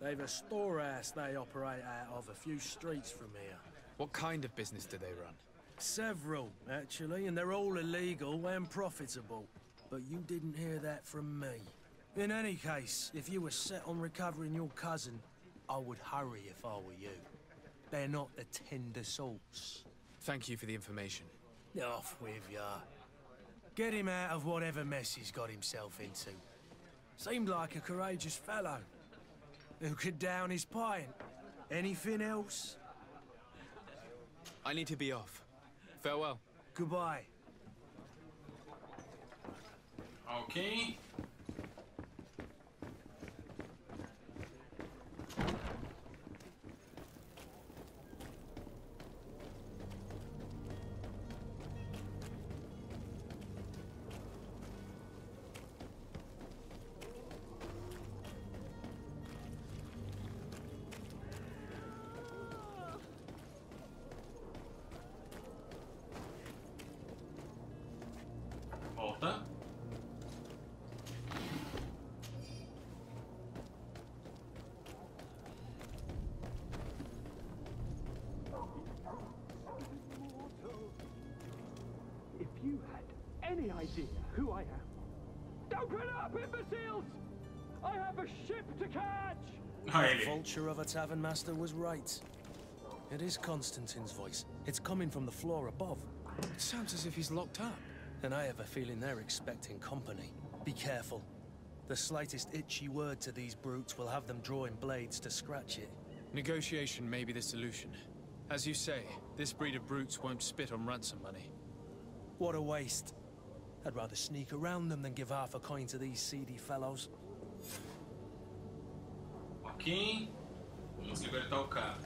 They've a storehouse they operate out of a few streets from here. What kind of business do they run? Several, actually, and they're all illegal and profitable. But you didn't hear that from me. In any case, if you were set on recovering your cousin, I would hurry if I were you. They're not the tender sorts. Thank you for the information. Off with ya. Get him out of whatever mess he's got himself into. Seemed like a courageous fellow. Who could down his pint. Anything else? I need to be off. Farewell. Goodbye. Okay. Who I am. Open up, imbeciles! I have a ship to catch! The vulture of a tavern master was right. It is Constantine's voice. It's coming from the floor above. It sounds as if he's locked up. And I have a feeling they're expecting company. Be careful. The slightest itchy word to these brutes will have them drawing blades to scratch it. Negotiation may be the solution. As you say, this breed of brutes won't spit on ransom money. What a waste. I'd rather sneak around them than give half a coin to these seedy fellows. Okay, vamos libertar o cara.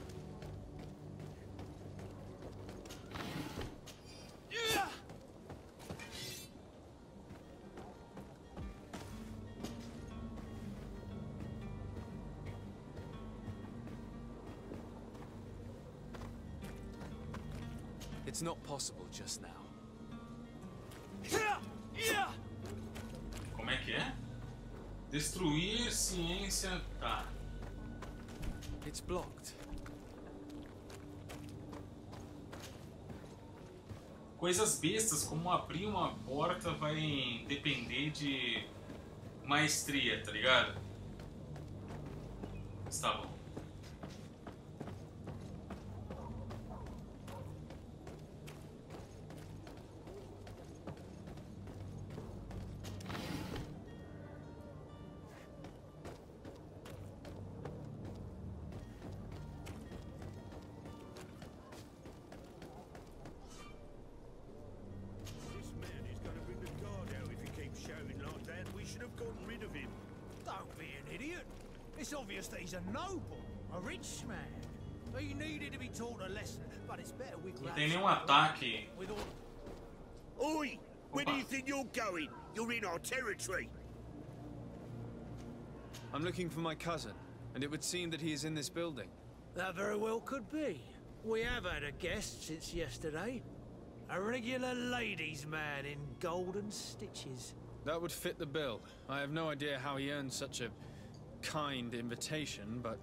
It's not possible just now. Como é que é? Destruir ciência, tá. It's blocked. Coisas bestas como abrir uma porta vai depender de maestria, tá ligado? Mas tá bom. He's a noble, a rich man. He needed to be taught a lesson, but it's better we grab. Não tem nenhum ataque. Oi, where do you think you're going? You're in our territory. I'm looking for my cousin, and it would seem that he is in this building. That very well could be. We have had a guest since yesterday. A regular ladies' man in golden stitches. That would fit the bill. I have no idea how he earned such a kind invitation, but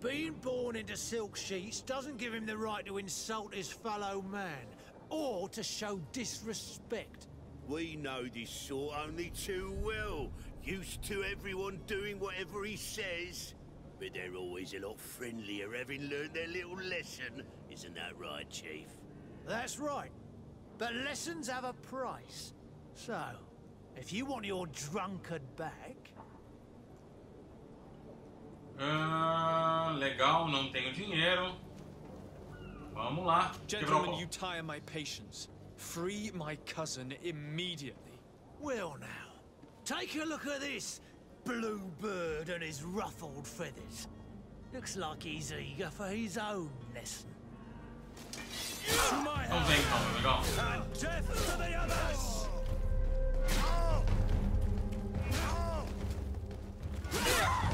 being born into silk sheets doesn't give him the right to insult his fellow man or to show disrespect. We know this sort only too well, used to everyone doing whatever he says, but they're always a lot friendlier having learned their little lesson. Isn't that right, Chief? That's right, but lessons have a price, so if you want your drunkard back. Ah, legal, não tenho dinheiro. Vamos lá. Gentlemen, you tire my patience. Free my cousin immediately. Well now, take a look at this blue bird and his ruffled feathers. Looks like he's eager for his own lesson. My não tem como, legal. And death to the others! Oh. Oh. Oh.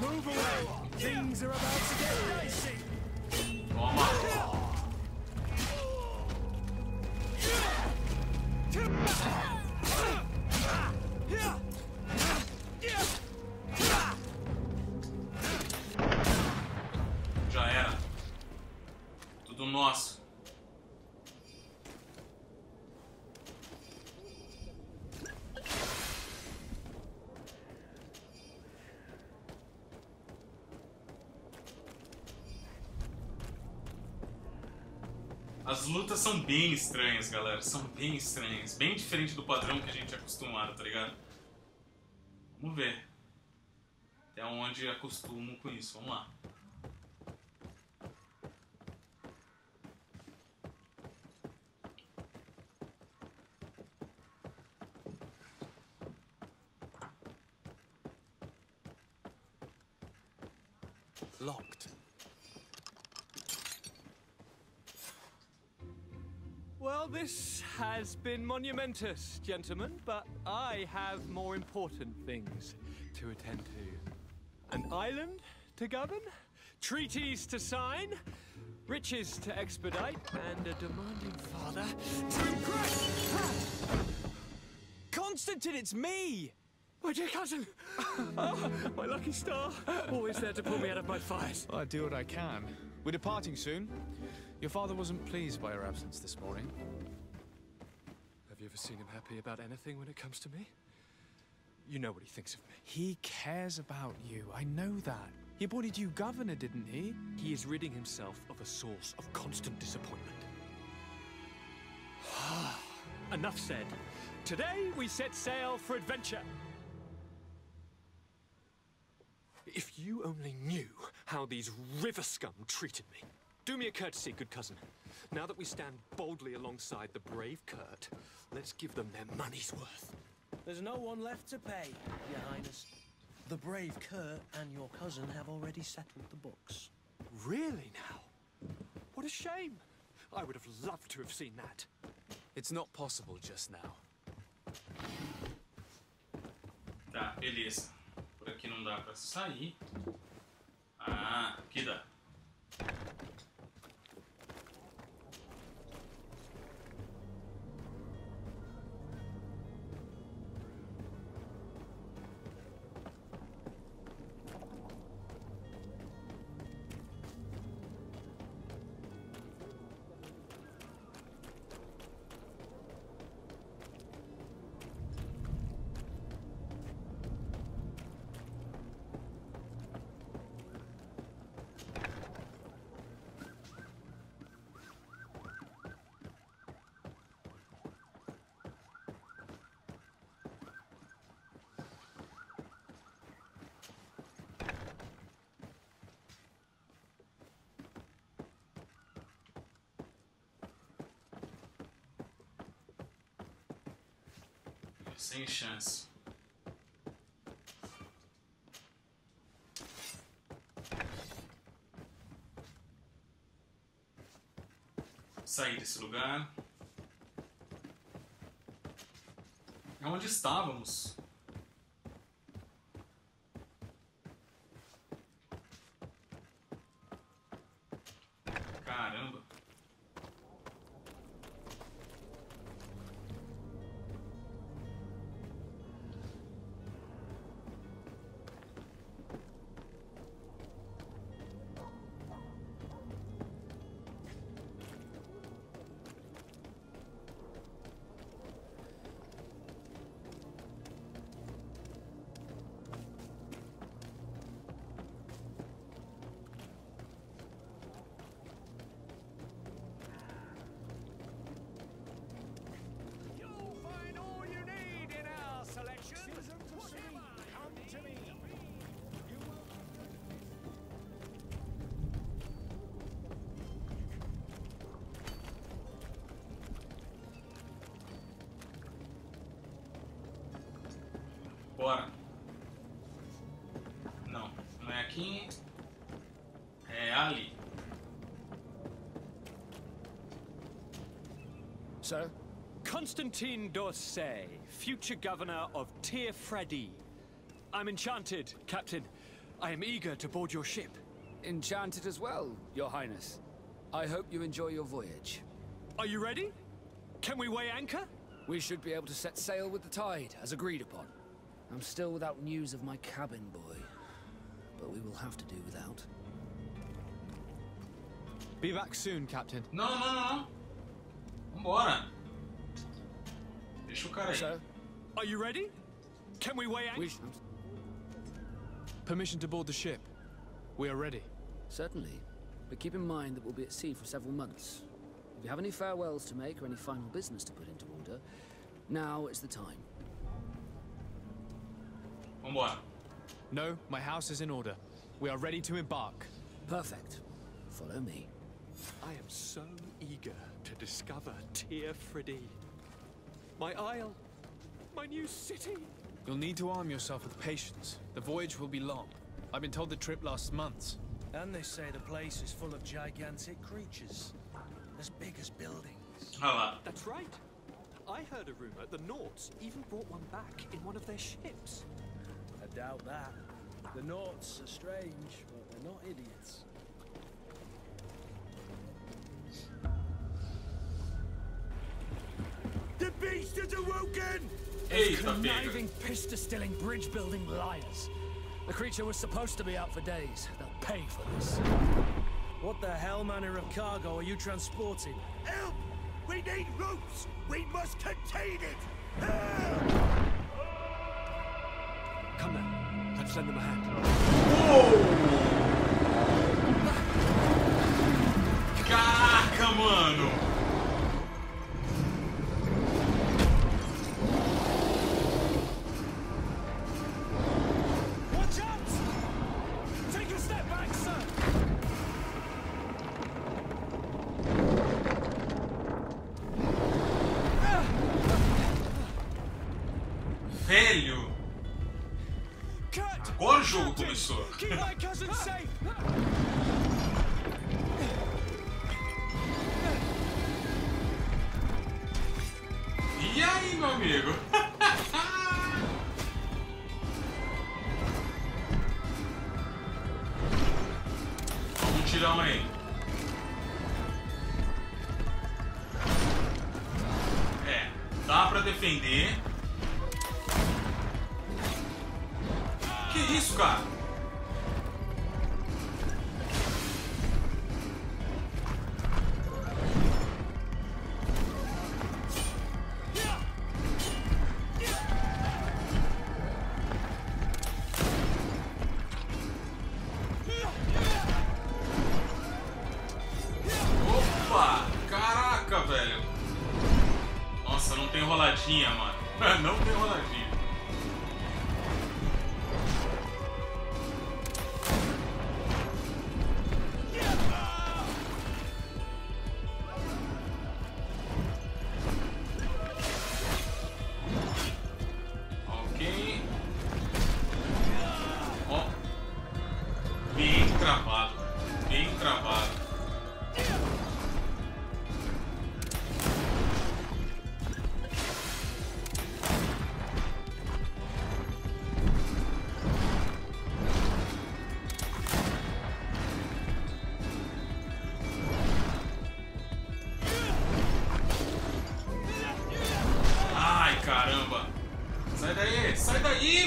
Move away! Things are about to get dicey! Toma! Já era. Tudo nosso. As lutas são bem estranhas, galera. São bem estranhas. Bem diferente do padrão que a gente é acostumado, tá ligado? Vamos ver. Até onde acostumo com isso. Vamos lá. Locked. Well, this has been monumentous, gentlemen, but I have more important things to attend to. An island to govern, treaties to sign, riches to expedite, and a demanding father to impress. Constantine, it's me! My dear cousin! Oh, my lucky star! Always there to pull me out of my fires. Well, I do what I can. We're departing soon. Your father wasn't pleased by your absence this morning. Have you ever seen him happy about anything when it comes to me? You know what he thinks of me. He cares about you, I know that. He appointed you governor, didn't he? He is ridding himself of a source of constant disappointment. Enough said. Today we set sail for adventure. If you only knew how these river scum treated me. Do me a courtesy, good cousin. Now that we stand boldly alongside the brave Kurt, let's give them their money's worth. There's no one left to pay, Your Highness. The brave Kurt and your cousin have already settled the books. Really now? What a shame. I would have loved to have seen that. It's not possible just now. Tá, beleza. Por aqui não dá pra sair. Ah, aqui dá. Sem chance. Sair desse lugar. É onde estávamos. Caramba. Bora. Não, não é aqui. É ali. Sir? Constantine d'Orsay, future governor of Tír Fradí. I'm enchanted, Captain. I am eager to board your ship. Enchanted as well, Your Highness. I hope you enjoy your voyage. Are you ready? Can we weigh anchor? We should be able to set sail with the tide, as agreed upon. I'm still without news of my cabin boy, but we will have to do without. Be back soon, Captain. No, no, no, no. Vambora. Deixa o cara aí. Sir? Are you ready? Can we weigh anchor? We Permission to board the ship. We are ready. Certainly, but keep in mind that we'll be at sea for several months. If you have any farewells to make or any final business to put into order, now is the time. Vambora. No, my house is in order. We are ready to embark. Perfect. Follow me. I am so eager to discover Tír Fradí. My isle, my new city. You'll need to arm yourself with patience. The voyage will be long. I've been told the trip lasts months. And they say the place is full of gigantic creatures, as big as buildings. Hello. That's right. I heard a rumor the Nords even brought one back in one of their ships. Doubt that. The Nords are strange, but they're not idiots. The beast is awoken! Hey, conniving, piss-distilling, bridge-building liars. The creature was supposed to be out for days. They'll pay for this. What the hell manner of cargo are you transporting? Help! We need ropes! We must contain it! Help! Come then, let's lend them a hand. Whoa! Caraca, mano! Watch out! Take a step back, sir! Velho! Agora o jogo começou. E aí, meu amigo? Vamos tirar um aí. É, dá pra defender. Isso, cara. Opa, caraca, velho. Nossa, não tem roladinha, mano. Não tem roladinha.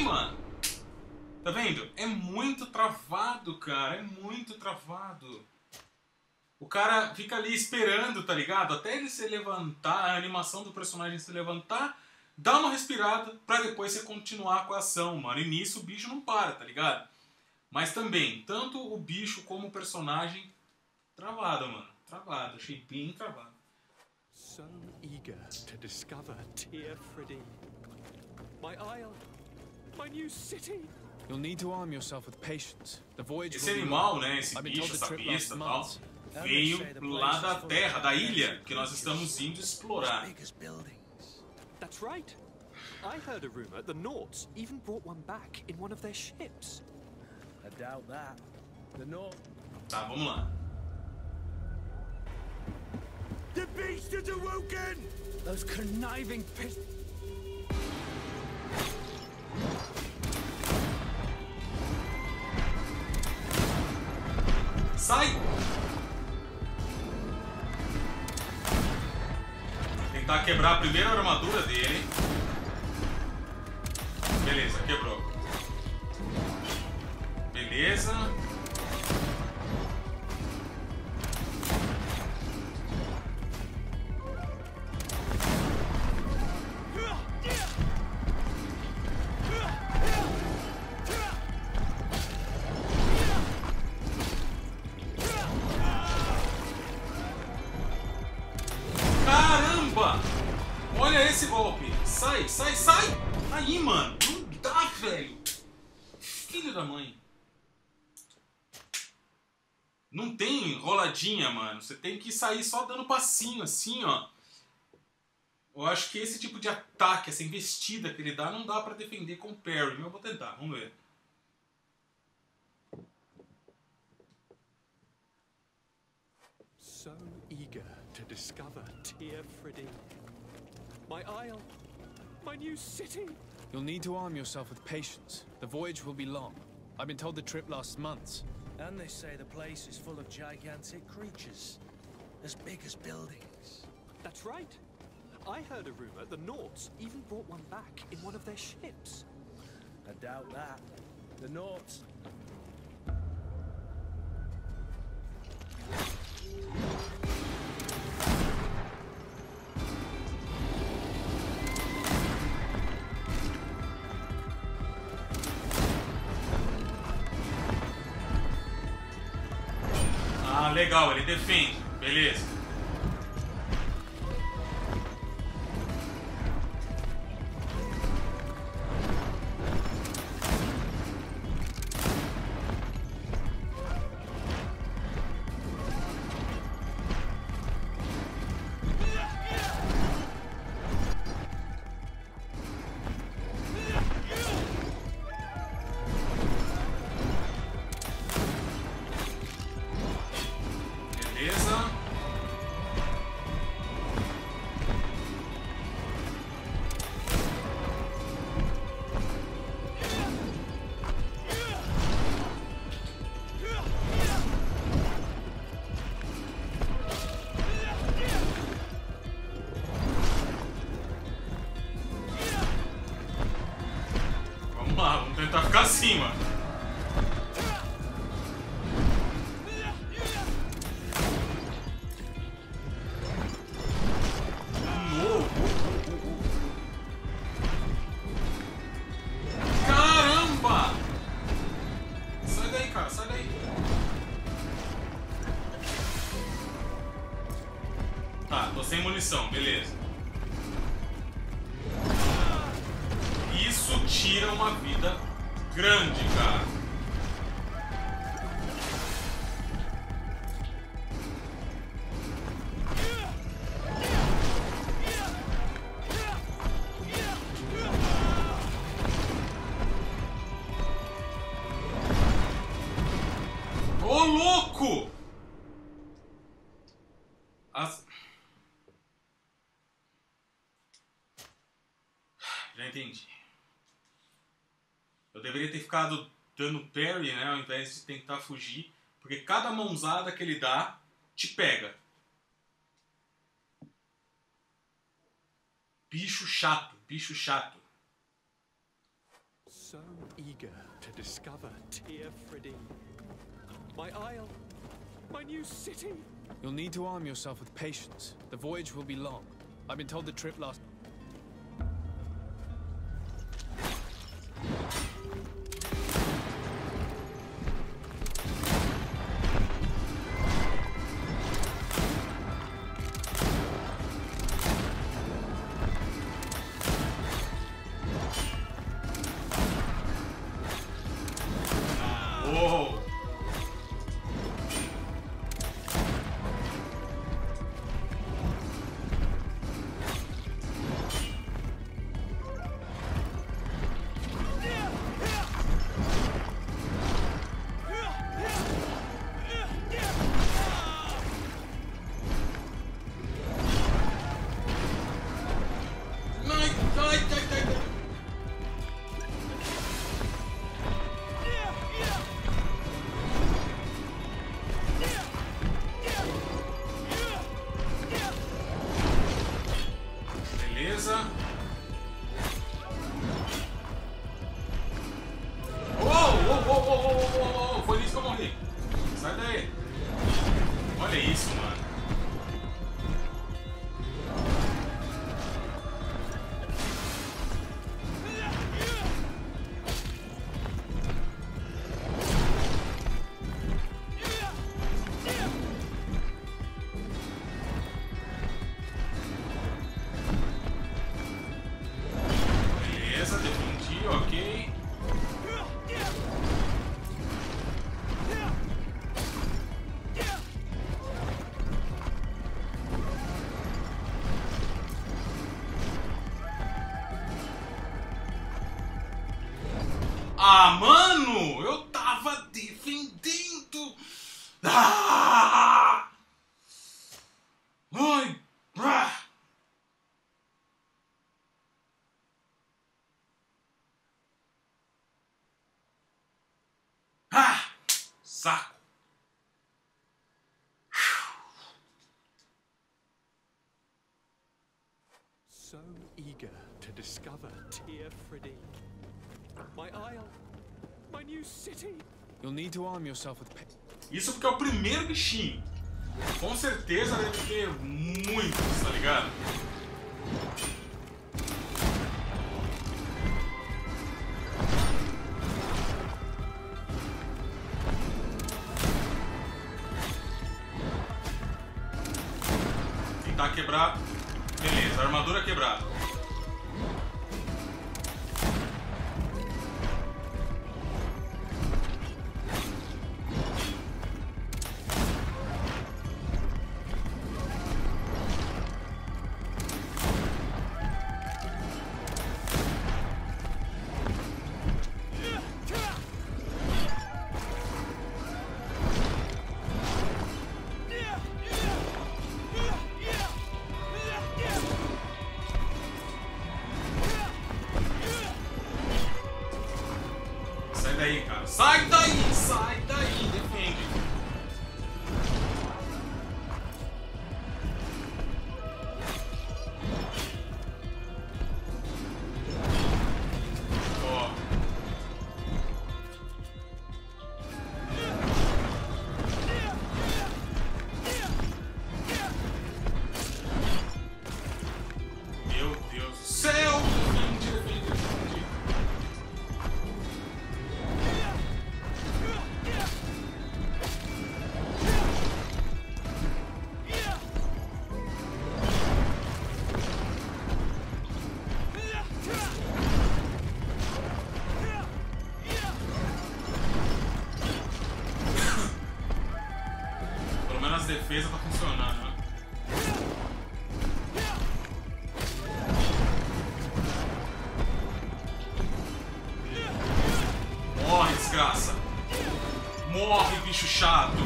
mano. Tá vendo? É muito travado, cara. É muito travado. O cara fica ali esperando, tá ligado? Até ele se levantar, a animação do personagem se levantar, dá uma respirada pra depois você continuar com a ação, mano. E nisso o bicho não para, tá ligado? Mas também, tanto o bicho como o personagem, travado, mano. Travado. Achei bem travado. So eager to discover Tír Fradí. My isle, my new city. You'll need to arm yourself with patience. The voyage will be long. Esse animal, né? Esse bicho, essa besta, tal, veio lá da terra, da ilha que nós estamos indo explorar. That's right. I heard a rumor the Nords even brought one back in one of their ships. I doubt that. The Nords. Tá, vamos lá. The beast is awoken. Those conniving pits. Sai! Tentar quebrar a primeira armadura dele. Beleza, quebrou. Beleza. Sai, sai! Aí, mano! Não dá, velho! Filho da mãe! Não tem roladinha, mano. Você tem que sair só dando passinho, assim, ó. Eu acho que esse tipo de ataque, essa investida que ele dá, não dá pra defender com o parry. Mas eu vou tentar, vamos ver. So eager to discover Tír Fradí. My isle. My new city. You'll need to arm yourself with patience. The voyage will be long. I've been told the trip lasts months. And they say the place is full of gigantic creatures, as big as buildings. That's right. I heard a rumor the Nords even brought one back in one of their ships. I doubt that. The Nords. Legal, ele defende, beleza. Cima. Caramba! Sai daí, cara, sai daí. Tá, tô sem munição, beleza. Isso tira uma vida. Grande, cara. Ô, louco! As... Já entendi. Eu deveria ter ficado dando parry, né, ao invés de tentar fugir, porque cada mãozada que ele dá te pega. Bicho chato, bicho chato. so eager to discover Tír Fradí. My isle, my new city. You'll need to arm yourself with patience. The voyage will be long. I've been told the trip lasts. So eager to discover Tír Fradí. My isle, my new city. You'll need to arm yourself with patience. Isso porque é o primeiro bichinho. Com certeza deve ter muitos, tá ligado? Tentar quebrar. Beleza, armadura quebrada. Defesa tá funcionando, né? Morre, desgraça! Morre, bicho chato!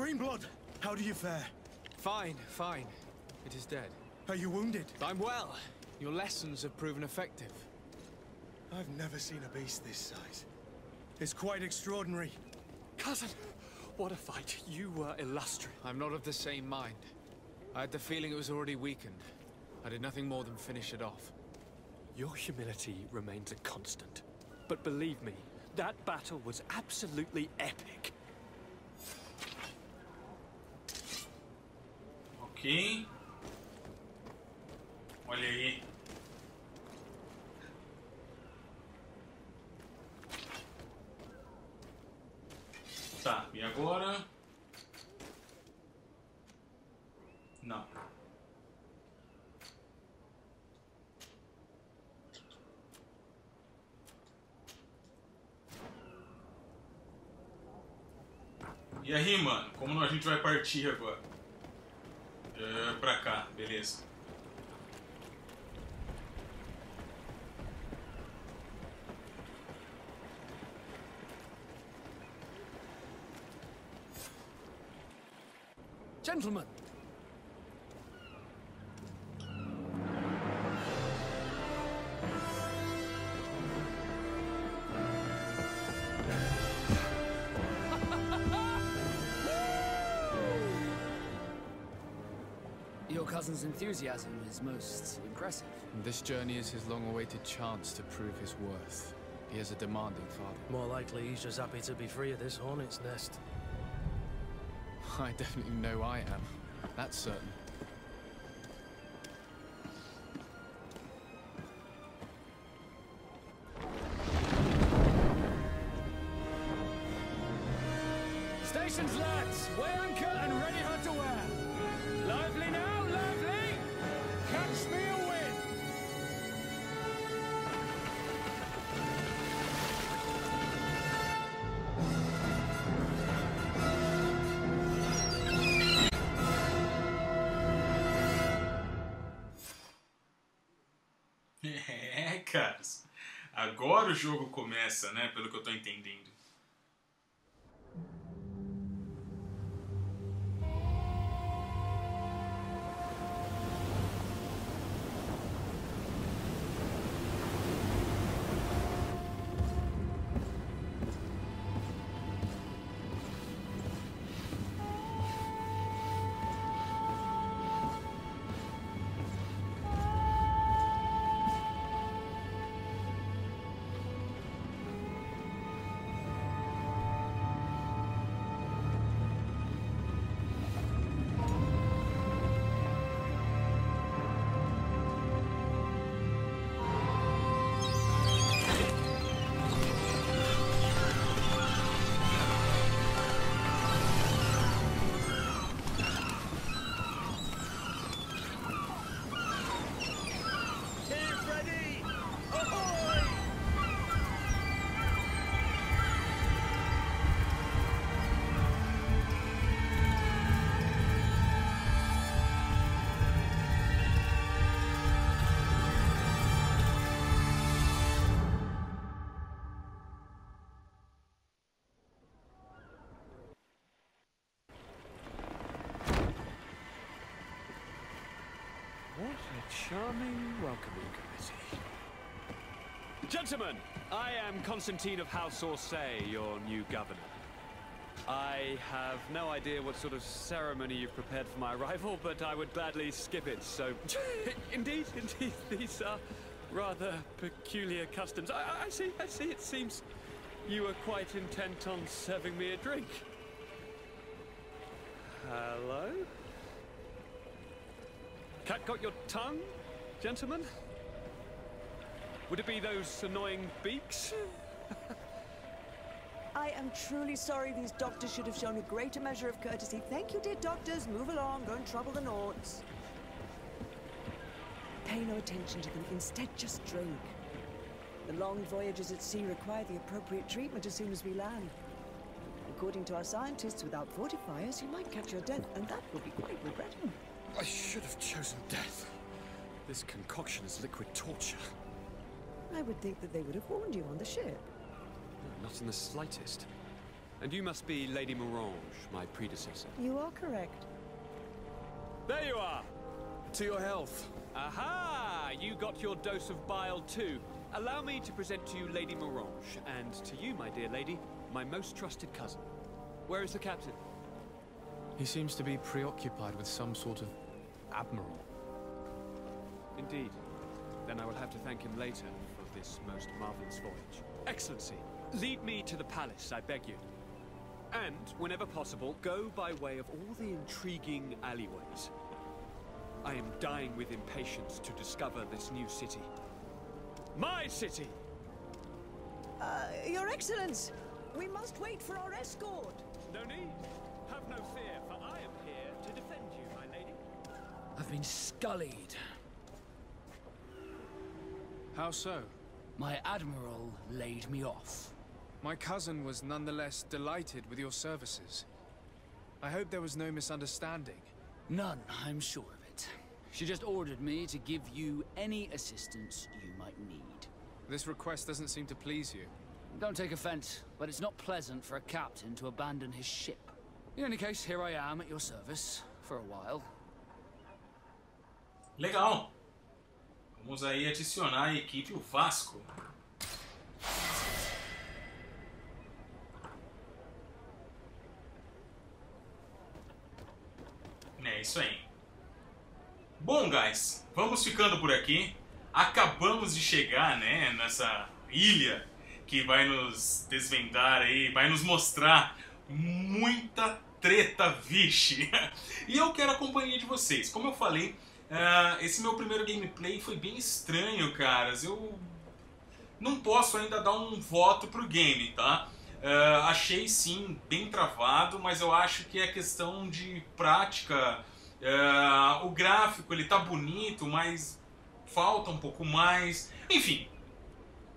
Green blood, how do you fare? Fine, fine. It is dead. Are you wounded? I'm well. Your lessons have proven effective. I've never seen a beast this size. It's quite extraordinary. Cousin, what a fight. You were illustrious. I'm not of the same mind. I had the feeling it was already weakened. I did nothing more than finish it off. Your humility remains a constant. But believe me, that battle was absolutely epic. Ok. Olha aí. Tá, e agora? Não. E aí, mano? Como a gente vai partir agora? É, pra cá, beleza. Gentlemen. Your cousin's enthusiasm is most impressive. This journey is his long-awaited chance to prove his worth. He has a demanding father. More likely, he's just happy to be free of this hornet's nest. I definitely know I am. That's certain. Stations, lads! Wear anchor and ready her to wear! Lively now, lively! Catch me a Caras, agora o jogo começa, né? Pelo que eu tô entendendo. Charming welcoming committee. Gentlemen, I am Constantine of House Orsay, your new governor. I have no idea what sort of ceremony you've prepared for my arrival, but I would gladly skip it, so... indeed, indeed, these are rather peculiar customs. I, I see, I see, it seems you were quite intent on serving me a drink. Hello? Cat got your tongue? Gentlemen? Would it be those annoying beaks? I am truly sorry. These doctors should have shown a greater measure of courtesy. Thank you, dear doctors. Move along. Don't trouble the Nords. Pay no attention to them. Instead, just drink. The long voyages at sea require the appropriate treatment as soon as we land. According to our scientists, without fortifiers, you might catch your death, and that would be quite regrettable. I should have chosen death. This concoction is liquid torture. I would think that they would have warned you on the ship. No, not in the slightest. And you must be Lady Morange, my predecessor. You are correct. There you are! To your health. Aha! You got your dose of bile too. Allow me to present to you Lady Morange, and to you, my dear lady, my most trusted cousin. Where is the captain? He seems to be preoccupied with some sort of admiral. Indeed. Then I will have to thank him later for this most marvelous voyage. Excellency, lead me to the palace, I beg you. And, whenever possible, go by way of all the intriguing alleyways. I am dying with impatience to discover this new city. My city! Uh, Your Excellence, we must wait for our escort. No need. Have no fear, for I am here to defend you, my lady. I've been scullied. How so? My admiral laid me off. My cousin was nonetheless delighted with your services. I hope there was no misunderstanding. None, I'm sure of it. She just ordered me to give you any assistance you might need. This request doesn't seem to please you. Don't take offense, but it's not pleasant for a captain to abandon his ship. In any case, here I am at your service for a while. Legal! Vamos aí adicionar a equipe, o Vasco. É isso aí. Bom, guys, vamos ficando por aqui. Acabamos de chegar, né, nessa ilha que vai nos desvendar aí, vai nos mostrar muita treta, vixe. E eu quero a companhia de vocês. Como eu falei, uh, esse meu primeiro gameplay foi bem estranho, caras. Eu não posso ainda dar um voto pro game, tá? Uh, achei sim bem travado, mas eu acho que é questão de prática. Uh, o gráfico ele tá bonito, mas falta um pouco mais. Enfim,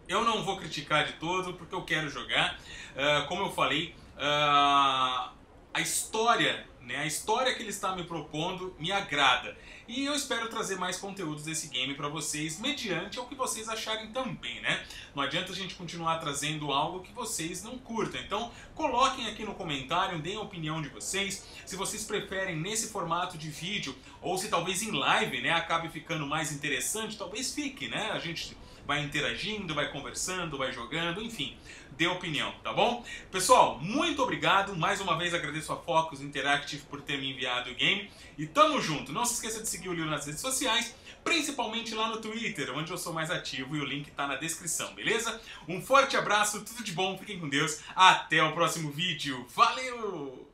eu não vou criticar de todo porque eu quero jogar. Uh, como eu falei, uh, a história, né, a história que ele está me propondo me agrada. E eu espero trazer mais conteúdos desse game para vocês, mediante o que vocês acharem também, né? Não adianta a gente continuar trazendo algo que vocês não curtam. Então, coloquem aqui no comentário, deem a opinião de vocês. Se vocês preferem nesse formato de vídeo, ou se talvez em live, né, acabe ficando mais interessante, talvez fique, né? A gente vai interagindo, vai conversando, vai jogando, enfim, dê opinião, tá bom? Pessoal, muito obrigado, mais uma vez agradeço a Focus Interactive por ter me enviado o game, e tamo junto! Não se esqueça de seguir o Lil nas redes sociais, principalmente lá no Twitter, onde eu sou mais ativo, e o link tá na descrição, beleza? Um forte abraço, tudo de bom, fiquem com Deus, até o próximo vídeo, valeu!